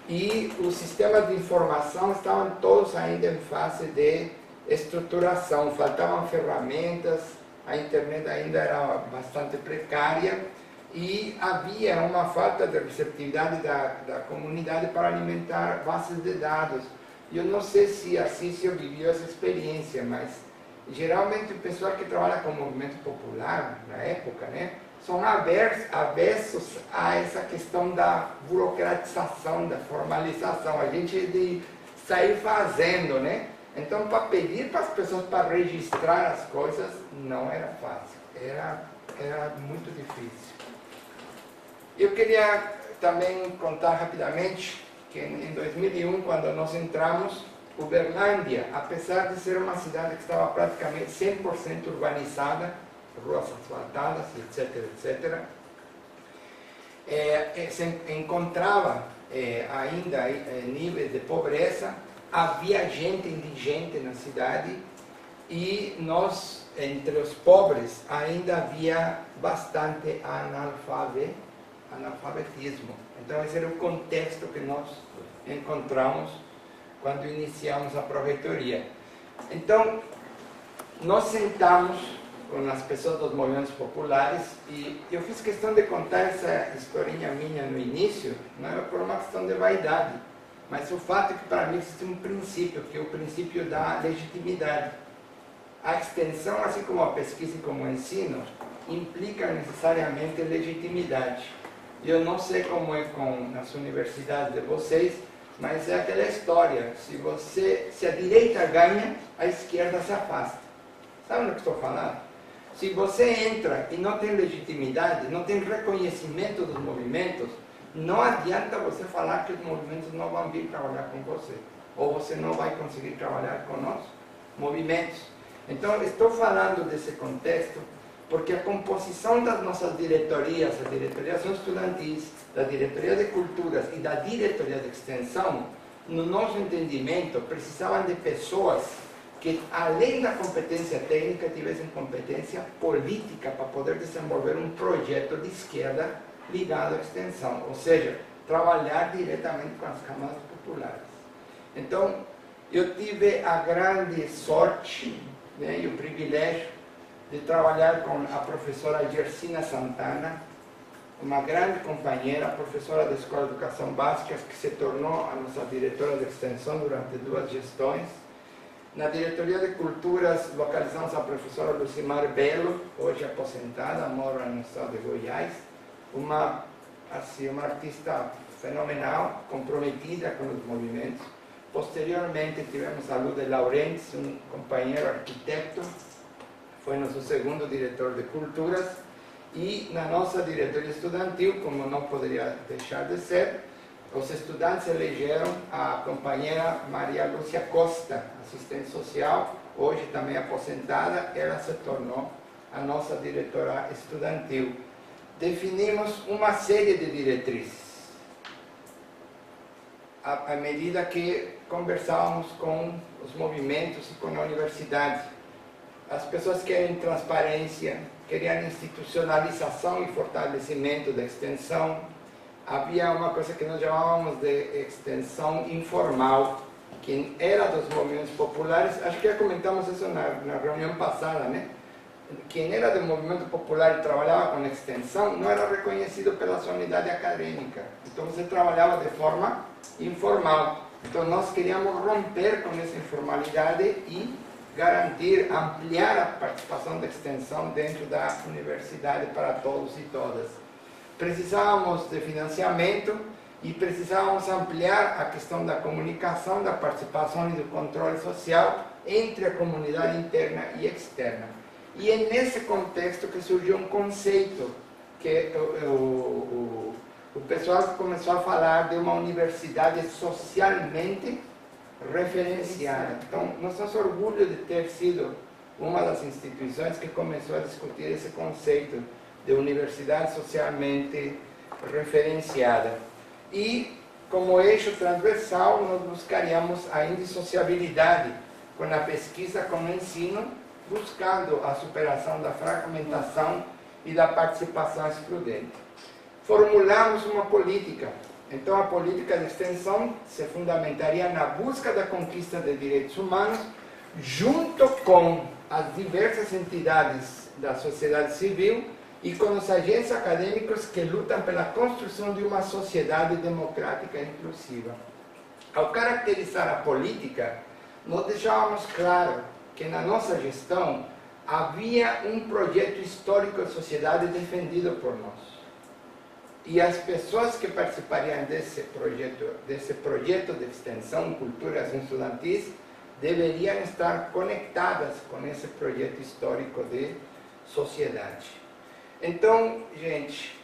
E os sistemas de informação estavam todos ainda em fase de estruturação, faltavam ferramentas, a internet ainda era bastante precária e havia uma falta de receptividade da, da comunidade para alimentar bases de dados. Eu não sei se a Cício viveu essa experiência, mas geralmente o pessoal que trabalha com o movimento popular, na época, né, são aversos a essa questão da burocratização, da formalização. A gente de sair fazendo, né? Então, para pedir para as pessoas para registrar as coisas, não era fácil. Era, era muito difícil. Eu queria também contar rapidamente que em dois mil e um, quando nós entramos, Uberlândia, apesar de ser uma cidade que estava praticamente cem por cento urbanizada, ruas asfaltadas, etc, etc, é, se encontrava é, ainda é, níveis de pobreza, havia gente indigente na cidade e nós, entre os pobres, ainda havia bastante analfabe, analfabetismo. Então esse era o contexto que nós encontramos quando iniciamos a pró-reitoria. Então, nós sentamos com as pessoas dos movimentos populares e eu fiz questão de contar essa historinha minha no início, não era por uma questão de vaidade, mas o fato é que para mim existe um princípio, que é o princípio da legitimidade. A extensão, assim como a pesquisa e como o ensino, implica necessariamente legitimidade. Eu não sei como é com, nas universidades de vocês, mas é aquela história, se, você, se a direita ganha, a esquerda se afasta. Sabe do que estou falando? Se você entra e não tem legitimidade, não tem reconhecimento dos movimentos, não adianta você falar que os movimentos não vão vir trabalhar com você, ou você não vai conseguir trabalhar com os movimentos. Então, estou falando desse contexto, porque a composição das nossas diretorias, a diretoria de ação estudantis, da diretoria de culturas e da diretoria de extensão, no nosso entendimento, precisavam de pessoas que, além da competência técnica, tivessem competência política para poder desenvolver um projeto de esquerda ligado à extensão, ou seja, trabalhar diretamente com as camadas populares. Então, eu tive a grande sorte, né, e o privilégio de trabalhar com a professora Gersina Santana, uma grande companheira, professora da Escola de Educação Básica, que se tornou a nossa diretora de extensão durante duas gestões. Na diretoria de culturas, localizamos a professora Lucimar Belo, hoje aposentada, mora no estado de Goiás, uma, assim, uma artista fenomenal, comprometida com os movimentos. Posteriormente, tivemos a Lude Laurentes, um companheiro arquiteto, foi nosso segundo diretor de culturas, e na nossa diretoria estudantil, como não poderia deixar de ser, os estudantes elegeram a companheira Maria Lúcia Costa, assistente social, hoje também aposentada, ela se tornou a nossa diretora estudantil. Definimos uma série de diretrizes, à medida que conversávamos com os movimentos e com a universidade. As pessoas querem transparência, queriam institucionalização e fortalecimento da extensão. Havia uma coisa que nós chamávamos de extensão informal, que era dos movimentos populares, acho que já comentamos isso na, na reunião passada, né? Quem era do movimento popular e trabalhava com extensão não era reconhecido pela sua unidade acadêmica, então você trabalhava de forma informal. Então nós queríamos romper com essa informalidade e garantir, ampliar a participação da extensão dentro da universidade para todos e todas. Precisávamos de financiamento e precisávamos ampliar a questão da comunicação, da participação e do controle social entre a comunidade interna e externa. E é nesse contexto que surgiu um conceito que o, o, o pessoal começou a falar de uma universidade socialmente referenciada. Então, nós temos orgulho de ter sido uma das instituições que começou a discutir esse conceito de universidade socialmente referenciada. E, como eixo transversal, nós buscaríamos a indissociabilidade com a pesquisa, com o ensino, buscando a superação da fragmentação e da participação excludente. Formulamos uma política. Então, a política de extensão se fundamentaria na busca da conquista de direitos humanos, junto com as diversas entidades da sociedade civil e com os agentes acadêmicos que lutam pela construção de uma sociedade democrática e inclusiva. Ao caracterizar a política, nós deixávamos claro que na nossa gestão havia um projeto histórico de sociedade defendido por nós. E as pessoas que participariam desse projeto, desse projeto de extensão, cultura e ação estudantis, deveriam estar conectadas com esse projeto histórico de sociedade. Então, gente,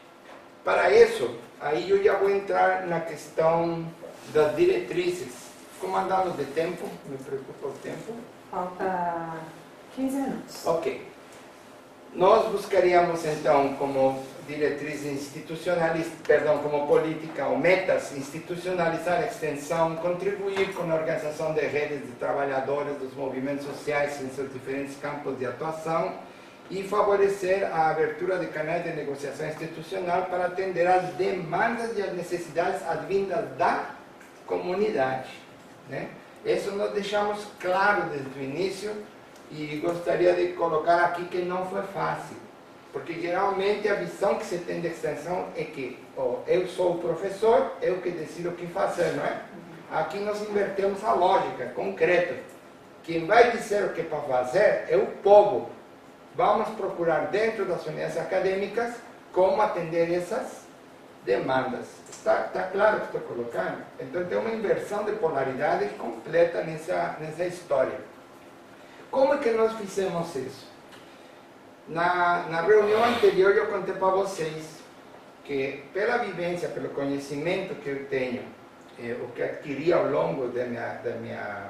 para isso, aí eu já vou entrar na questão das diretrizes. Comandando de tempo, me preocupa o tempo. Falta quinze minutos. Ok. Nós buscaríamos então como diretriz institucionalista, perdão, como política ou metas, institucionalizar a extensão, contribuir com a organização de redes de trabalhadores dos movimentos sociais em seus diferentes campos de atuação e favorecer a abertura de canais de negociação institucional para atender às demandas e às necessidades advindas da comunidade, né? Isso nós deixamos claro desde o início e gostaria de colocar aqui que não foi fácil, porque geralmente a visão que se tem de extensão é que oh, eu sou o professor, eu que decido o que fazer, não é? Aqui nós invertemos a lógica concreta. Quem vai dizer o que é para fazer é o povo. Vamos procurar dentro das unidades acadêmicas como atender essas demandas. Está, está claro o que estou colocando? Então tem uma inversão de polaridade completa nessa, nessa história. Como é que nós fizemos isso? Na, na reunião anterior eu contei para vocês que pela vivência, pelo conhecimento que eu tenho, eh, o que adquiri ao longo da minha... Da minha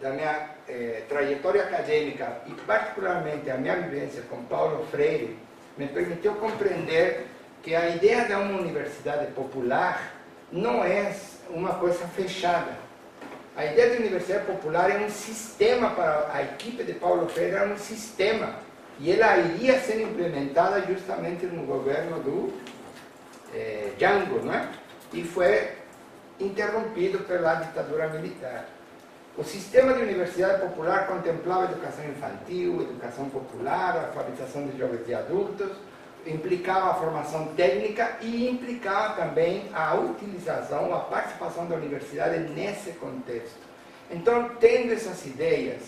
da minha eh, trajetória acadêmica e particularmente a minha vivência com Paulo Freire, me permitiu compreender que a ideia de uma universidade popular não é uma coisa fechada. A ideia de universidade popular é um sistema, para a equipe de Paulo Freire era um sistema, e ela iria ser implementada justamente no governo do eh, Jango, não é? E foi interrompido pela ditadura militar. O sistema de universidade popular contemplava educação infantil, educação popular, alfabetização de jovens e adultos, implicava a formação técnica e implicava também a utilização, a participação da universidade nesse contexto. Então, tendo essas ideias,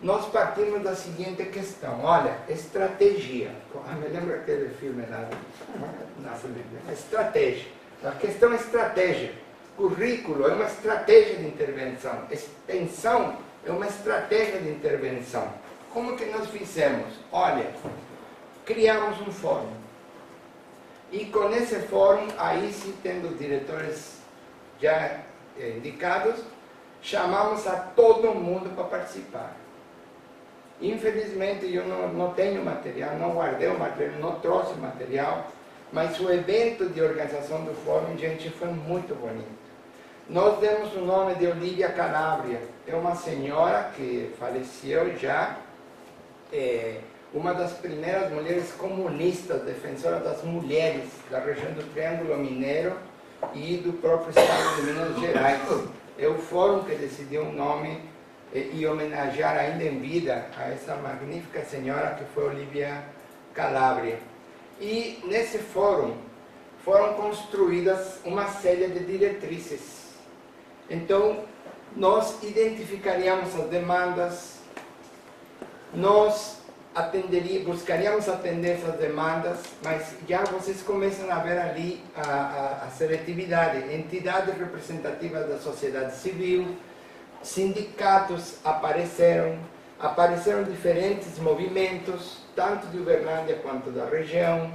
nós partimos da seguinte questão, olha, estratégia. Ah, me lembro aquele filme lá, estratégia, a questão é estratégia. Currículo é uma estratégia de intervenção, extensão é uma estratégia de intervenção. Como que nós fizemos? Olha, criamos um fórum. E com esse fórum, aí sim, tendo os diretores já indicados, chamamos a todo mundo para participar. Infelizmente, eu não, não tenho material, não guardei o material, não trouxe o material, mas o evento de organização do fórum, gente, foi muito bonito. Nós demos o nome de Olivia Calabria, é uma senhora que faleceu já, é, uma das primeiras mulheres comunistas, defensora das mulheres da região do Triângulo Mineiro e do próprio estado de Minas Gerais. É o fórum que decidiu o nome e homenagear ainda em vida a essa magnífica senhora que foi Olivia Calabria. E nesse fórum foram construídas uma série de diretrizes. Então, nós identificaríamos as demandas, nós atenderíamos, buscaríamos atender essas demandas, mas já vocês começam a ver ali a, a, a seletividade, entidades representativas da sociedade civil, sindicatos apareceram, apareceram diferentes movimentos, tanto de Uberlândia quanto da região.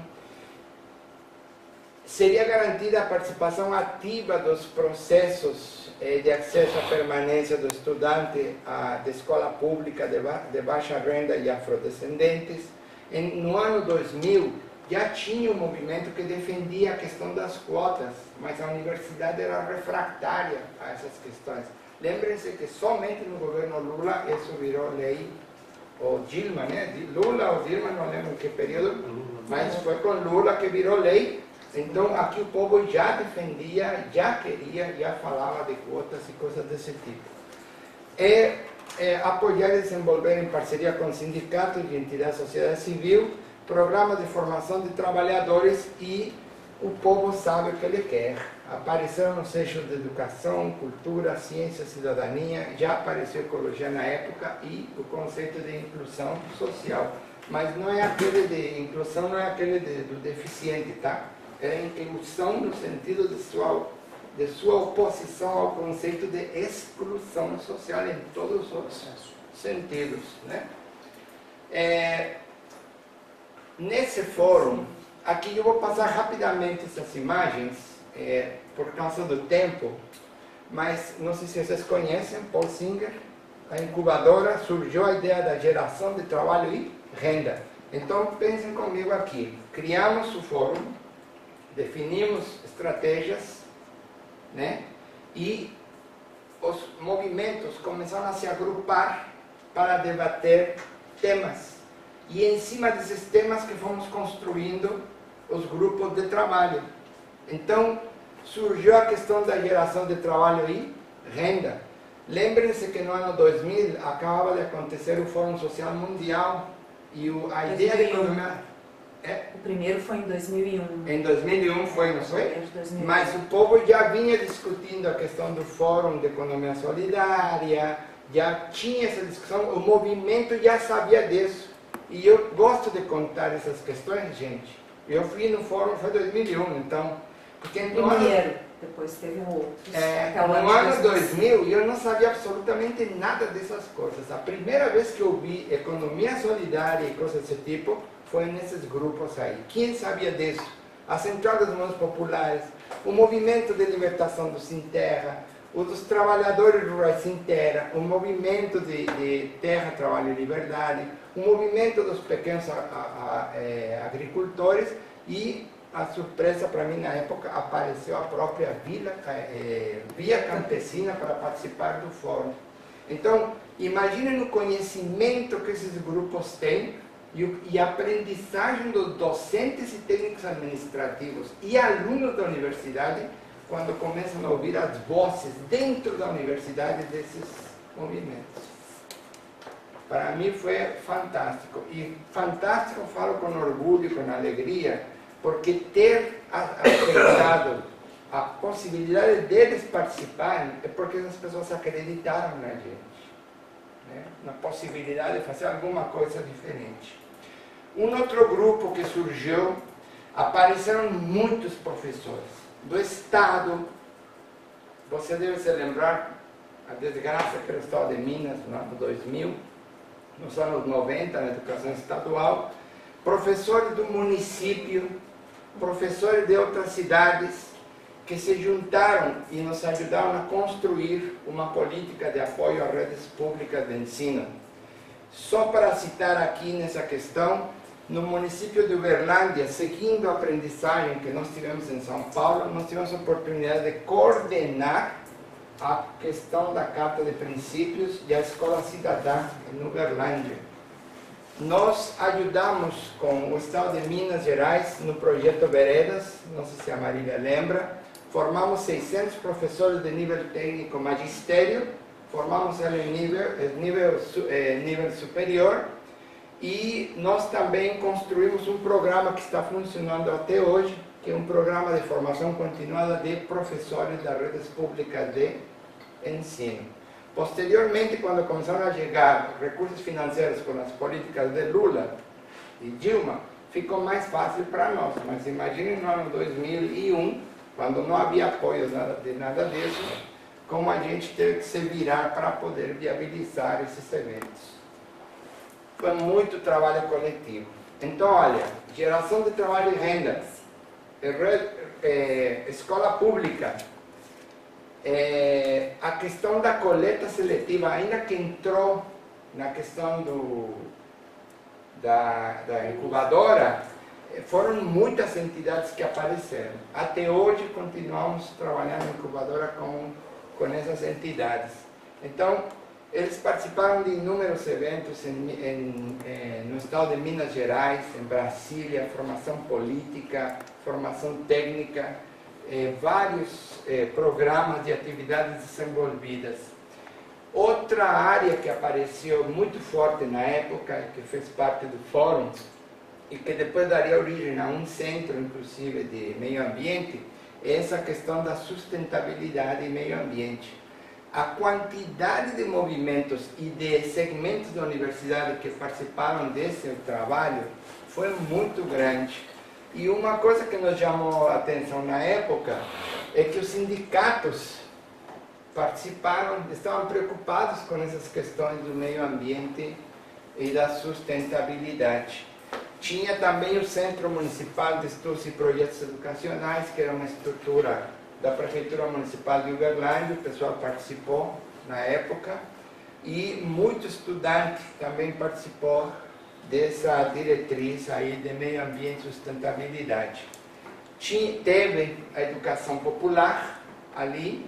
Seria garantida a participação ativa dos processos eh, de acesso à permanência do estudante à, de escola pública de, ba de baixa renda e afrodescendentes. Em, no ano dois mil, já tinha um movimento que defendia a questão das quotas, mas a universidade era refratária a essas questões. Lembrem-se que somente no governo Lula isso virou lei, ou Dilma, né? Lula ou Dilma, não lembro que período, mas foi com Lula que virou lei. Então aqui o povo já defendia, já queria, já falava de quotas e coisas desse tipo. É, é apoiar e desenvolver em parceria com sindicatos e entidades da sociedade civil, programa de formação de trabalhadores e o povo sabe o que ele quer. Apareceram nos eixos de educação, cultura, ciência, cidadania, já apareceu ecologia na época e o conceito de inclusão social. Mas não é aquele de inclusão, não é aquele de, do deficiente, tá? É a inclusão no sentido de sua, de sua oposição ao conceito de exclusão social em todos os outros sentidos, né? É, nesse fórum, aqui eu vou passar rapidamente essas imagens, é, por causa do tempo, mas não sei se vocês conhecem Paul Singer, a incubadora surgiu a ideia da geração de trabalho e renda. Então pensem comigo aqui, criamos o fórum, definimos estratégias, né? E os movimentos começaram a se agrupar para debater temas. E em cima desses temas que fomos construindo os grupos de trabalho. Então surgiu a questão da geração de trabalho e renda. Lembrem-se que no ano dois mil acabava de acontecer o Fórum Social Mundial e o, a ideia de economia... É? O primeiro foi em dois mil e um. Em dois mil e um foi, não foi? Mas o povo já vinha discutindo a questão do Fórum de Economia Solidária, já tinha essa discussão, o movimento já sabia disso. E eu gosto de contar essas questões, gente. Eu fui no Fórum, foi em dois mil e um, então... Porque no primeiro, ano, depois teve um outro. É, no ano dois mil, eu não sabia absolutamente nada dessas coisas. A primeira vez que eu vi economia solidária e coisas desse tipo... foi nesses grupos aí. Quem sabia disso? A Central dos Movimentos Populares, o Movimento de Libertação do Sem Terra, o dos Trabalhadores Rurais Sem Terra, o Movimento de, de Terra, Trabalho e Liberdade, o Movimento dos Pequenos a, a, a, é, Agricultores e, a surpresa para mim na época, apareceu a própria Vila, é, Via Campesina para participar do fórum. Então, imaginem o conhecimento que esses grupos têm e a aprendizagem dos docentes e técnicos administrativos e alunos da universidade quando começam a ouvir as vozes dentro da universidade desses movimentos. Para mim foi fantástico, e fantástico falo com orgulho, com alegria, porque ter aceitado a possibilidade deles participarem é porque as pessoas acreditaram na gente, na possibilidade de fazer alguma coisa diferente. Um outro grupo que surgiu, apareceram muitos professores do Estado. Você deve se lembrar a desgraça que era o Estado de Minas no ano dois mil, nos anos noventa, na educação estadual, professores do município, professores de outras cidades, que se juntaram e nos ajudaram a construir uma política de apoio às redes públicas de ensino. Só para citar aqui nessa questão, no município de Uberlândia, seguindo a aprendizagem que nós tivemos em São Paulo, nós tivemos a oportunidade de coordenar a questão da Carta de Princípios e a Escola Cidadã em Uberlândia. Nós ajudamos com o Estado de Minas Gerais no projeto Veredas, não sei se a Marida lembra. Formamos seiscentos professores de nível técnico magistério, formamos ele em nível, nível, nível superior, e nós também construímos um programa que está funcionando até hoje, que é um programa de formação continuada de professores das redes públicas de ensino. Posteriormente, quando começaram a chegar recursos financeiros com as políticas de Lula e Dilma, ficou mais fácil para nós, mas imagine no ano dois mil e um, quando não havia apoio de nada disso, como a gente teve que se virar para poder viabilizar esses eventos. Foi muito trabalho coletivo. Então, olha, geração de trabalho e renda, é, escola pública, é, a questão da coleta seletiva, ainda que entrou na questão do, da, da incubadora, foram muitas entidades que apareceram. Até hoje continuamos trabalhando na incubadora com, com essas entidades. Então, eles participaram de inúmeros eventos em, em, eh, no estado de Minas Gerais, em Brasília, formação política, formação técnica, eh, vários eh, programas de atividades desenvolvidas. Outra área que apareceu muito forte na época, que fez parte do fórum, e que depois daria origem a um centro, inclusive, de meio ambiente, é essa questão da sustentabilidade e meio ambiente. A quantidade de movimentos e de segmentos da universidade que participaram desse trabalho foi muito grande. E uma coisa que nos chamou a atenção na época é que os sindicatos participaram, estavam preocupados com essas questões do meio ambiente e da sustentabilidade. Tinha também o Centro Municipal de Estudos e Projetos Educacionais, que era uma estrutura da Prefeitura Municipal de Uberlândia, o pessoal participou na época, e muito estudante também participou dessa diretriz aí de meio ambiente e sustentabilidade. Tinha, teve a educação popular ali,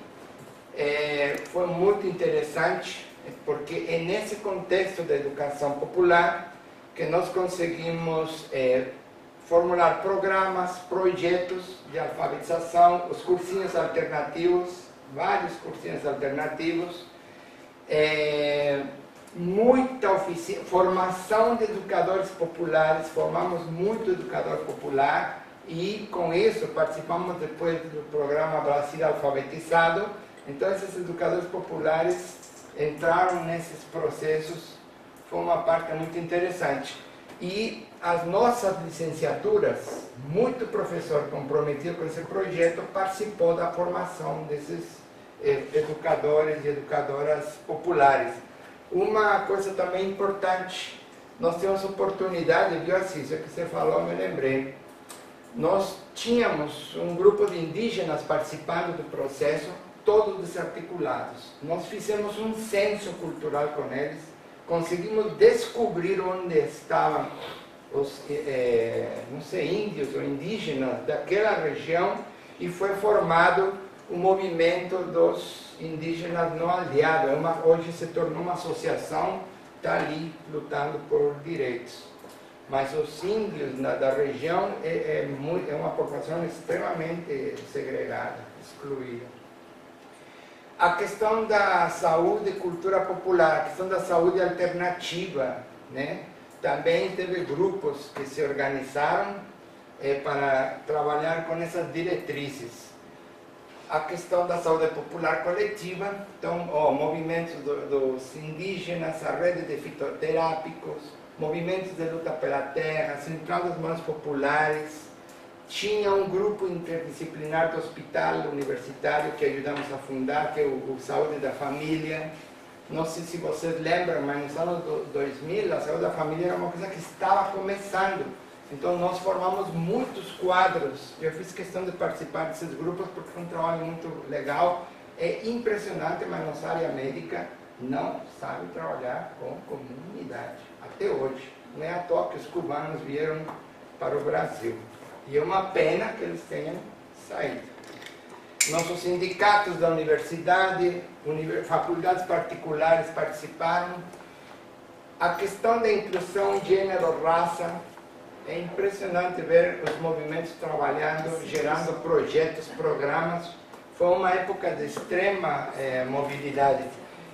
é, foi muito interessante, porque é nesse contexto da educação popular que nós conseguimos é, formular programas, projetos de alfabetização, os cursinhos alternativos, vários cursinhos alternativos, é, muita oficina, formação de educadores populares, formamos muito educador popular e com isso participamos depois do programa Brasil Alfabetizado. Então esses educadores populares entraram nesses processos, foi uma parte muito interessante. E as nossas licenciaturas, muito professor comprometido com esse projeto, participou da formação desses eh, educadores e educadoras populares. Uma coisa também importante, nós temos oportunidade, viu assim, isso que você falou, me lembrei. Nós tínhamos um grupo de indígenas participando do processo, todos desarticulados. Nós fizemos um censo cultural com eles, conseguimos descobrir onde estavam os é, não sei, índios ou indígenas daquela região e foi formado o movimento dos indígenas não aliados. Uma, hoje se tornou uma associação, está ali lutando por direitos. Mas os índios na, da região é, é, muito, é uma população extremamente segregada, excluída. A questão da saúde e cultura popular, a questão da saúde alternativa, né? Também teve grupos que se organizaram eh, para trabalhar com essas diretrizes. A questão da saúde popular coletiva, então, oh, movimentos do, dos indígenas, a rede de fitoterápicos, movimentos de luta pela terra, central das mãos populares. Tinha um grupo interdisciplinar do hospital universitário que ajudamos a fundar, que é o, o Saúde da Família. Não sei se vocês lembram, mas nos anos dois mil, a Saúde da Família era uma coisa que estava começando. Então nós formamos muitos quadros. Eu fiz questão de participar desses grupos porque foi um trabalho muito legal. É impressionante, mas nossa área médica não sabe trabalhar com comunidade, até hoje. Não é à toa que os cubanos vieram para o Brasil. E é uma pena que eles tenham saído. Nossos sindicatos da universidade, faculdades particulares participaram. A questão da inclusão gênero, raça, é impressionante ver os movimentos trabalhando, gerando projetos, programas. Foi uma época de extrema eh, mobilidade.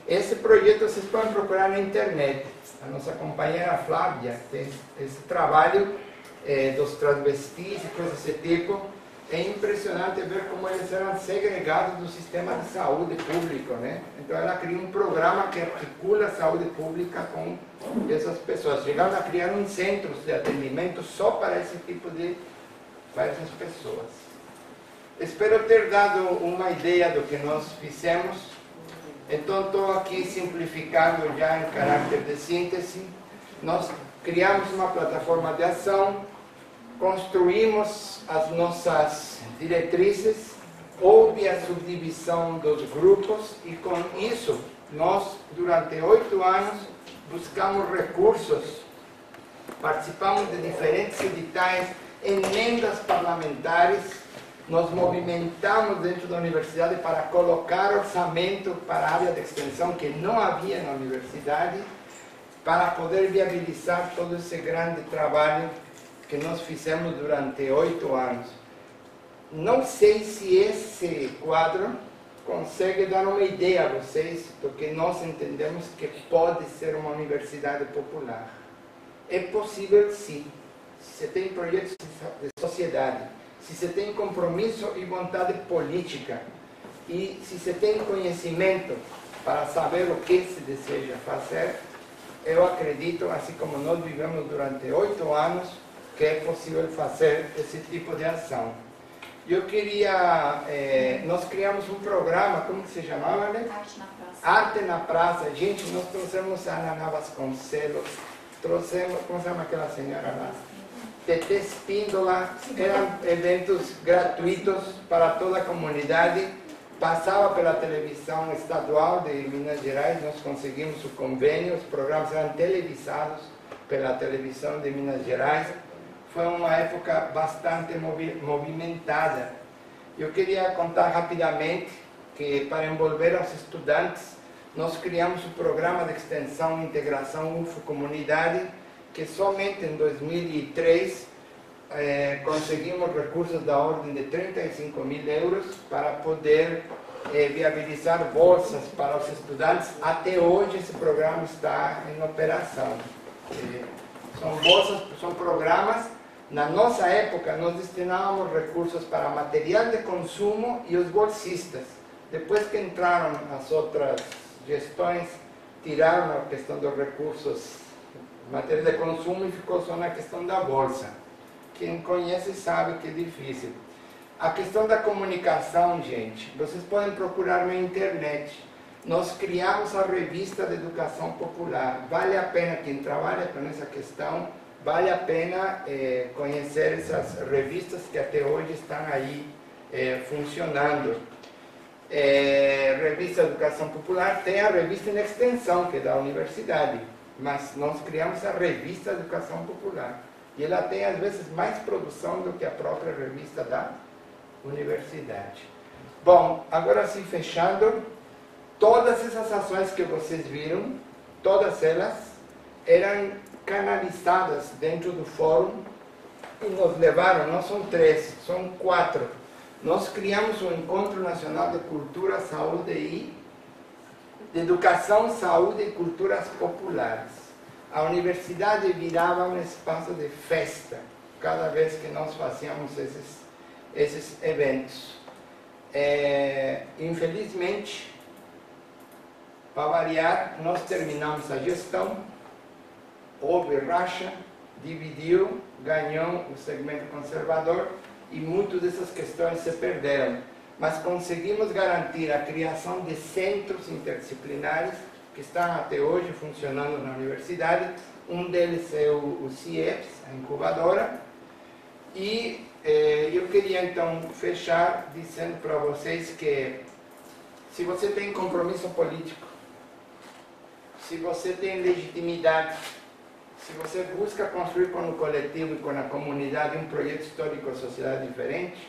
Esse projeto vocês podem procurar na internet. A nossa companheira Flávia fez esse trabalho dos transvestis e coisas desse tipo. É impressionante ver como eles eram segregados do sistema de saúde público, né? Então ela criou um programa que articula a saúde pública com essas pessoas. Chegaram a criar um centro de atendimento só para esse tipo de para essas pessoas. Espero ter dado uma ideia do que nós fizemos. Então estou aqui simplificando já em caráter de síntese. Nós criamos uma plataforma de ação, construímos as nossas diretrizes, houve a subdivisão dos grupos e com isso nós, durante oito anos, buscamos recursos, participamos de diferentes editais, emendas parlamentares, nos movimentamos dentro da universidade para colocar orçamento para a área de extensão que não havia na universidade, para poder viabilizar todo esse grande trabalho que nós fizemos durante oito anos. Não sei se esse quadro consegue dar uma ideia a vocês do que nós entendemos que pode ser uma universidade popular. É possível sim, se você tem projetos de sociedade, se você tem compromisso e vontade política, e se você tem conhecimento para saber o que se deseja fazer, eu acredito, assim como nós vivemos durante oito anos, que é possível fazer esse tipo de ação. Eu queria... Eh, nós criamos um programa, como que se chamava, né? Arte na Praça. Arte na Praça. Gente, nós trouxemos a Ana Vasconcelos, trouxemos... Como se chama aquela senhora lá? Tetés Píndola, eram eventos gratuitos para toda a comunidade, passava pela televisão estadual de Minas Gerais, nós conseguimos o convênio, os programas eram televisados pela televisão de Minas Gerais. Foi uma época bastante movi movimentada. Eu queria contar rapidamente que, para envolver os estudantes, nós criamos o programa de extensão e integração U F O Comunidade, que somente em dois mil e três eh, conseguimos recursos da ordem de trinta e cinco mil euros para poder eh, viabilizar bolsas para os estudantes. Até hoje esse programa está em operação. Eh, são bolsas, são programas. Na nossa época, nós destinávamos recursos para material de consumo e os bolsistas. Depois que entraram as outras gestões, tiraram a questão dos recursos, material de consumo, e ficou só na questão da bolsa. Quem conhece sabe que é difícil. A questão da comunicação, gente, vocês podem procurar na internet. Nós criamos a revista de educação popular. Vale a pena, quem trabalha com essa questão, vale a pena eh, conhecer essas revistas que até hoje estão aí eh, funcionando. Eh, revista Educação Popular tem a revista em extensão, que é da universidade, mas nós criamos a revista Educação Popular. E ela tem, às vezes, mais produção do que a própria revista da universidade. Bom, agora sim, fechando, todas essas ações que vocês viram, todas elas eram canalizadas dentro do fórum e nos levaram, não são três, são quatro. Nós criamos o Encontro Nacional de Cultura, Saúde e de Educação, Saúde e Culturas Populares. A universidade virava um espaço de festa cada vez que nós fazíamos esses, esses eventos. É, infelizmente, para variar, nós terminamos a gestão, houve racha, dividiu, ganhou o segmento conservador e muitas dessas questões se perderam. Mas conseguimos garantir a criação de centros interdisciplinares que estão até hoje funcionando na universidade. Um deles é o, o C I E P S, a incubadora. E eh, eu queria então fechar dizendo para vocês que, se você tem compromisso político, se você tem legitimidade, se você busca construir com o coletivo e com a comunidade um projeto histórico e sociedade diferente,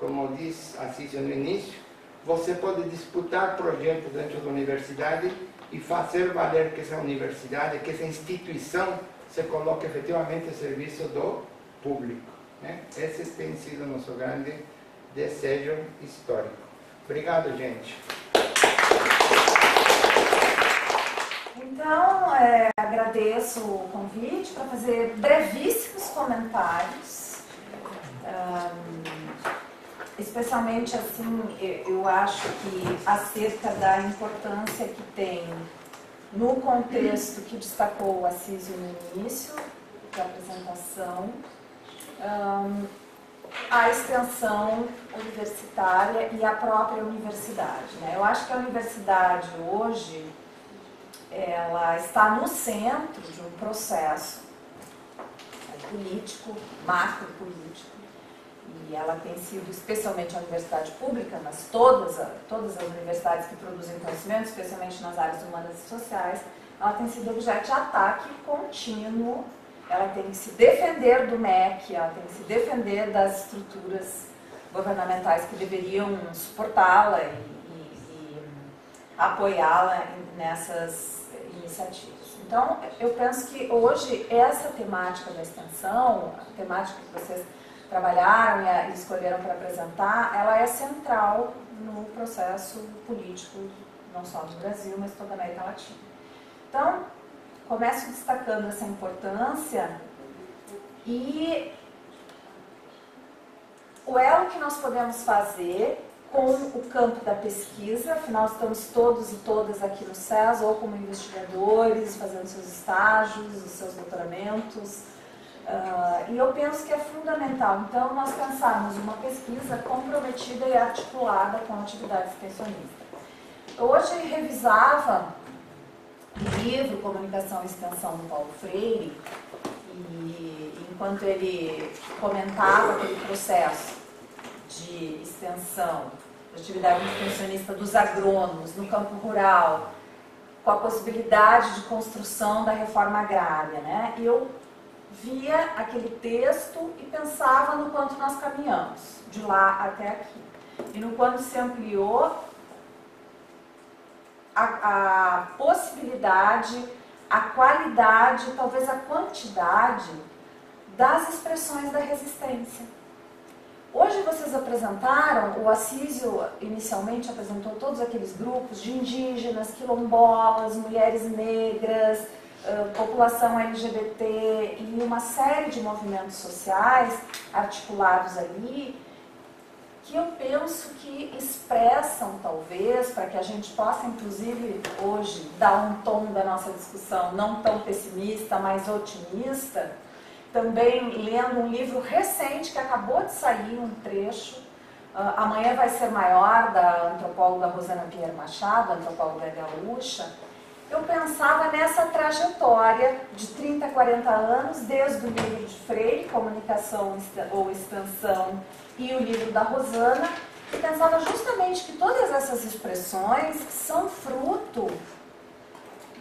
como diz Assis no início, você pode disputar projetos dentro da universidade e fazer valer que essa universidade, que essa instituição, se coloque efetivamente a serviço do público, né? Esse tem sido o nosso grande desejo histórico. Obrigado, gente. Então, é, agradeço o convite para fazer brevíssimos comentários, um, especialmente assim, eu, eu acho que acerca da importância que tem no contexto que destacou o Assis no início da apresentação, um, a extensão universitária e a própria universidade, né? Eu acho que a universidade hoje, ela está no centro de um processo político, macro político, e ela tem sido, especialmente a universidade pública, mas todas, todas as universidades que produzem conhecimento, especialmente nas áreas humanas e sociais, ela tem sido objeto de ataque contínuo, ela tem que se defender do M E C, ela tem que se defender das estruturas governamentais que deveriam suportá-la e, e, e apoiá-la nessas iniciativas. Então, eu penso que hoje essa temática da extensão, a temática que vocês trabalharam e escolheram para apresentar, ela é central no processo político, não só do Brasil, mas toda a América Latina. Então, começo destacando essa importância e o elo que nós podemos fazer com o campo da pesquisa, afinal estamos todos e todas aqui no SES, ou como investigadores, fazendo seus estágios, os seus doutoramentos, uh, e eu penso que é fundamental, então, nós pensarmos uma pesquisa comprometida e articulada com a atividade extensionista. Hoje revisava o livro Comunicação e Extensão do Paulo Freire, e enquanto ele comentava aquele processo de extensão, de atividade extensionista dos agrônomos no campo rural, com a possibilidade de construção da reforma agrária, né? Eu via aquele texto e pensava no quanto nós caminhamos de lá até aqui e no quanto se ampliou a, a possibilidade, a qualidade, talvez a quantidade das expressões da resistência. Hoje vocês apresentaram, o Assísio inicialmente apresentou todos aqueles grupos de indígenas, quilombolas, mulheres negras, população L G B T e uma série de movimentos sociais articulados ali, que eu penso que expressam, talvez, para que a gente possa, inclusive, hoje, dar um tom da nossa discussão não tão pessimista, mas otimista, também lendo um livro recente que acabou de sair, um trecho, uh, Amanhã Vai Ser Maior, da antropóloga Rosana Pierre Machado, antropóloga gaúcha. Eu pensava nessa trajetória de trinta, quarenta anos, desde o livro de Freire, Comunicação ou Extensão, e o livro da Rosana, que pensava justamente que todas essas expressões são fruto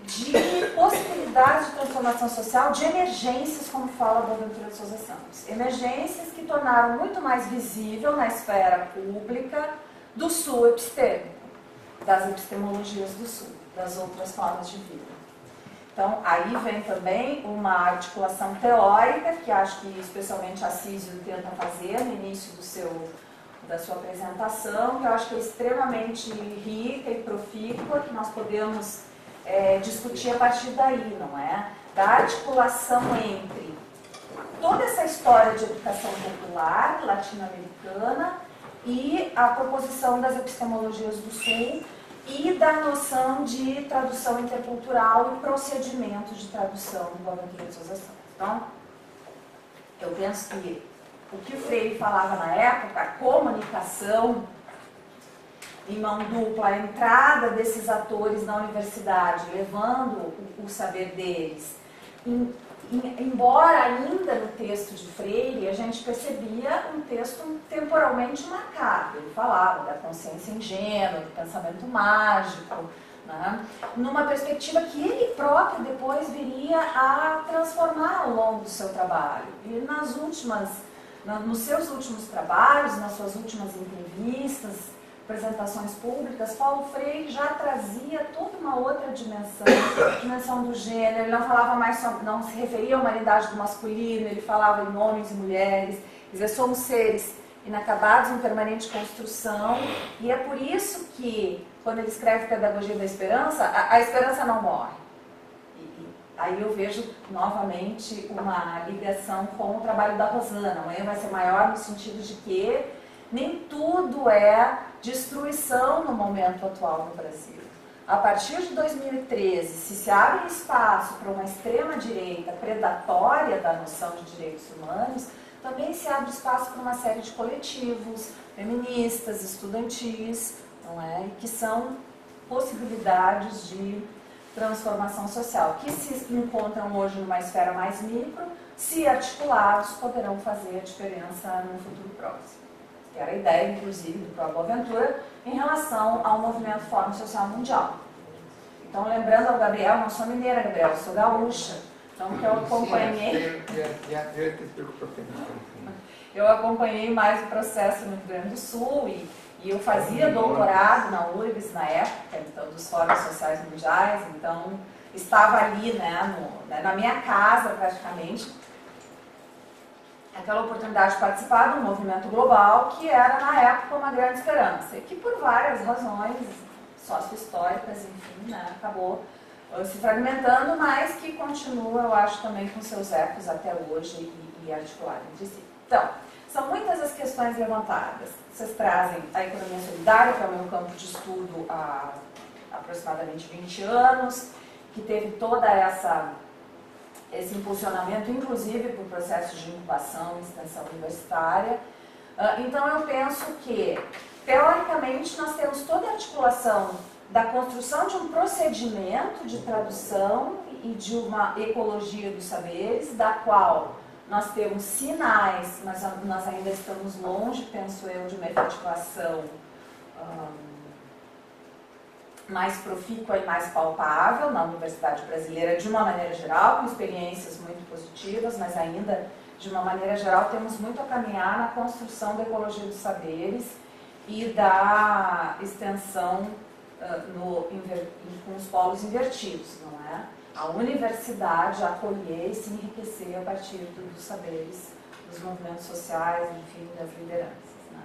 de possibilidades de transformação social, de emergências, como fala Boaventura de Sousa Santos. Emergências que tornaram muito mais visível na esfera pública do sul epistêmico, das epistemologias do sul, das outras formas de vida. Então, aí vem também uma articulação teórica, que acho que especialmente a Assísio tenta fazer no início do seu, da sua apresentação, que eu acho que é extremamente rica e profícua, que nós podemos é, discutir a partir daí, não é? Da articulação entre toda essa história de educação popular latino-americana e a proposição das epistemologias do Sul, e da noção de tradução intercultural e procedimento de tradução do Boaventura de Sousa Santos. Então, eu penso que o que o Freire falava na época, a comunicação em mão dupla, a entrada desses atores na universidade, levando o saber deles, em, em, embora ainda no texto de Freire, a gente percebia um texto temporalmente marcado. Ele falava da consciência ingênua, do pensamento mágico, né? Numa perspectiva que ele próprio depois viria a transformar ao longo do seu trabalho. E nas últimas, na, nos seus últimos trabalhos, nas suas últimas entrevistas, apresentações públicas, Paulo Freire já trazia toda uma outra dimensão, dimensão do gênero. Ele não falava mais, só, não se referia à humanidade do masculino, ele falava em homens e mulheres, quer dizer, somos seres inacabados em permanente construção, e é por isso que, quando ele escreve Pedagogia da Esperança, a, a esperança não morre. E, e aí eu vejo, novamente, uma ligação com o trabalho da Rosana. Amanhã Vai Ser Maior, no sentido de que nem tudo é destruição no momento atual no Brasil. A partir de dois mil e treze, se se abre espaço para uma extrema-direita predatória da noção de direitos humanos, também se abre espaço para uma série de coletivos, feministas, estudantis, não é? Que são possibilidades de transformação social, que se encontram hoje numa esfera mais micro, se articulados, poderão fazer a diferença no futuro próximo. Que era a ideia, inclusive, do próprio Boaventura, em relação ao movimento Fórum Social Mundial. Então, lembrando ao Gabriel, não sou mineira, Gabriel, sou gaúcha, então que eu acompanhei... Eu acompanhei mais o processo no Rio Grande do Sul e, e eu fazia doutorado na U F S M na época, então, dos Fóruns Sociais Mundiais, então estava ali, né, no, na minha casa, praticamente, aquela oportunidade de participar de um movimento global que era, na época, uma grande esperança, e que por várias razões sócio-históricas, enfim, né, acabou se fragmentando, mas que continua, eu acho, também com seus ecos até hoje e, e articulado entre si. Então, são muitas as questões levantadas. Vocês trazem a economia solidária, que é o meu campo de estudo há aproximadamente vinte anos, que teve toda essa... esse impulsionamento, inclusive, por processos de incubação e extensão universitária. Então, eu penso que, teoricamente, nós temos toda a articulação da construção de um procedimento de tradução e de uma ecologia dos saberes, da qual Nós temos sinais, mas nós ainda estamos longe, penso eu, de uma efetivação um, mais profícua e mais palpável na Universidade Brasileira, de uma maneira geral, com experiências muito positivas, mas ainda, de uma maneira geral, temos muito a caminhar na construção da ecologia dos saberes e da extensão uh, no, inver, com os polos invertidos, não é? A universidade acolher e se enriquecer a partir do, dos saberes, dos movimentos sociais, enfim, das lideranças, né?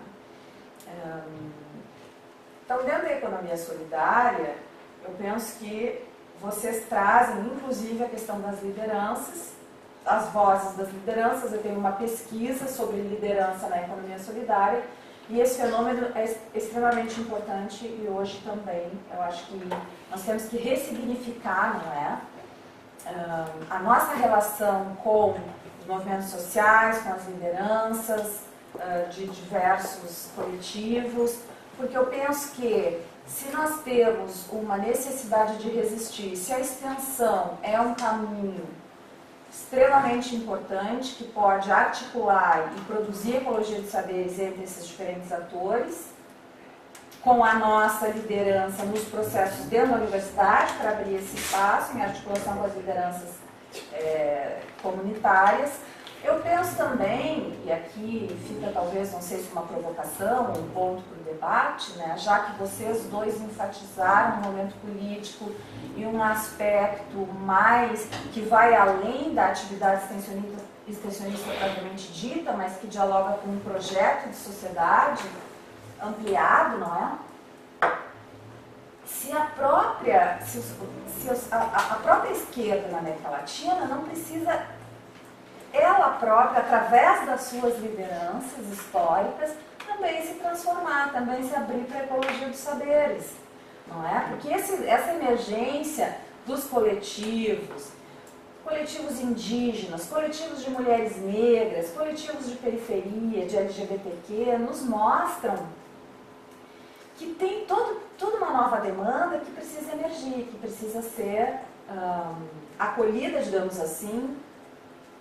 Um, então, dentro da economia solidária, eu penso que vocês trazem, inclusive, a questão das lideranças, as vozes das lideranças. Eu tenho uma pesquisa sobre liderança na economia solidária, e esse fenômeno é extremamente importante, e hoje também eu acho que nós temos que ressignificar, não é? Um, a nossa relação com os movimentos sociais, com as lideranças uh, de diversos coletivos, porque eu penso que se nós temos uma necessidade de resistir, se a extensão é um caminho extremamente importante que pode articular e produzir ecologia de saberes entre esses diferentes atores, com a nossa liderança nos processos dentro da universidade, para abrir esse espaço em articulação com as lideranças é, comunitárias. Eu penso também, e aqui fica talvez, não sei se uma provocação, um ponto para o debate, né, já que vocês dois enfatizaram um momento político e um aspecto mais que vai além da atividade extensionista, extensionista propriamente dita, mas que dialoga com um projeto de sociedade ampliado, não é? Se a própria, se os, se os, a, a própria esquerda na América Latina não precisa... ela própria, através das suas lideranças históricas, também se transformar, também se abrir para a ecologia dos saberes, não é? Porque esse, essa emergência dos coletivos, coletivos indígenas, coletivos de mulheres negras, coletivos de periferia, de L G B T Q, nos mostram que tem todo, toda uma nova demanda que precisa emergir, que precisa ser hum, acolhida, digamos assim,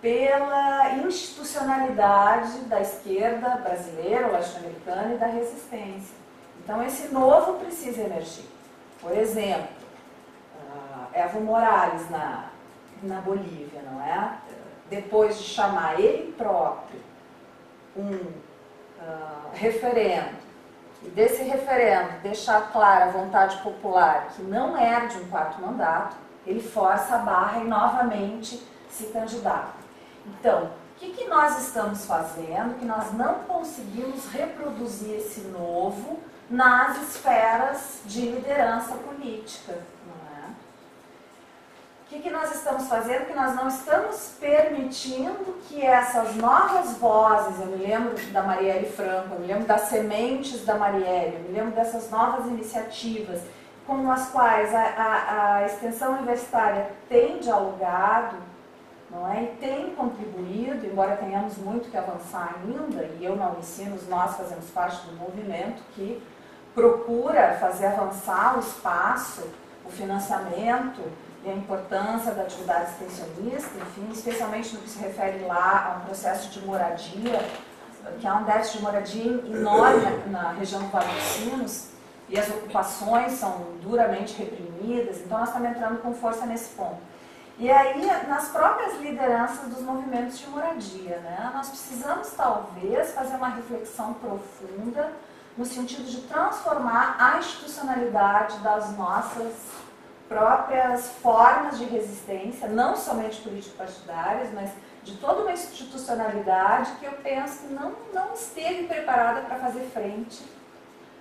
pela institucionalidade da esquerda brasileira, latino-americana e da resistência. Então, esse novo precisa emergir. Por exemplo, uh, Evo Morales na, na Bolívia, não é? Depois de chamar ele próprio um uh, referendo, e desse referendo deixar clara a vontade popular que não era de um quarto mandato, ele força a barra e novamente se candidata. Então, o que, que nós estamos fazendo que nós não conseguimos reproduzir esse novo nas esferas de liderança política? Não é? O que, que nós estamos fazendo que nós não estamos permitindo que essas novas vozes, eu me lembro da Marielle Franco, eu me lembro das sementes da Marielle, eu me lembro dessas novas iniciativas com as quais a, a, a extensão universitária tem dialogado, não é? E tem contribuído, embora tenhamos muito que avançar ainda, e eu não ensino, nós fazemos parte do movimento que procura fazer avançar o espaço, o financiamento e a importância da atividade extensionista, enfim, especialmente no que se refere lá a um processo de moradia, que há um déficit de moradia enorme na região do Vale dos Sinos, e as ocupações são duramente reprimidas, então nós estamos entrando com força nesse ponto. E aí, nas próprias lideranças dos movimentos de moradia, né, nós precisamos talvez fazer uma reflexão profunda no sentido de transformar a institucionalidade das nossas próprias formas de resistência, não somente político-partidárias, mas de toda uma institucionalidade que eu penso que não, não esteve preparada para fazer frente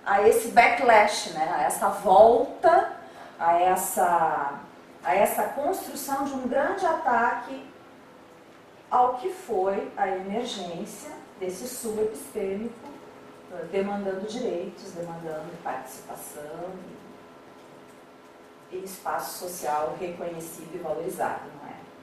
a esse backlash, né, a essa volta, a essa... a essa construção de um grande ataque ao que foi a emergência desse subepistêmico, demandando direitos, demandando participação e espaço social reconhecido e valorizado, não é?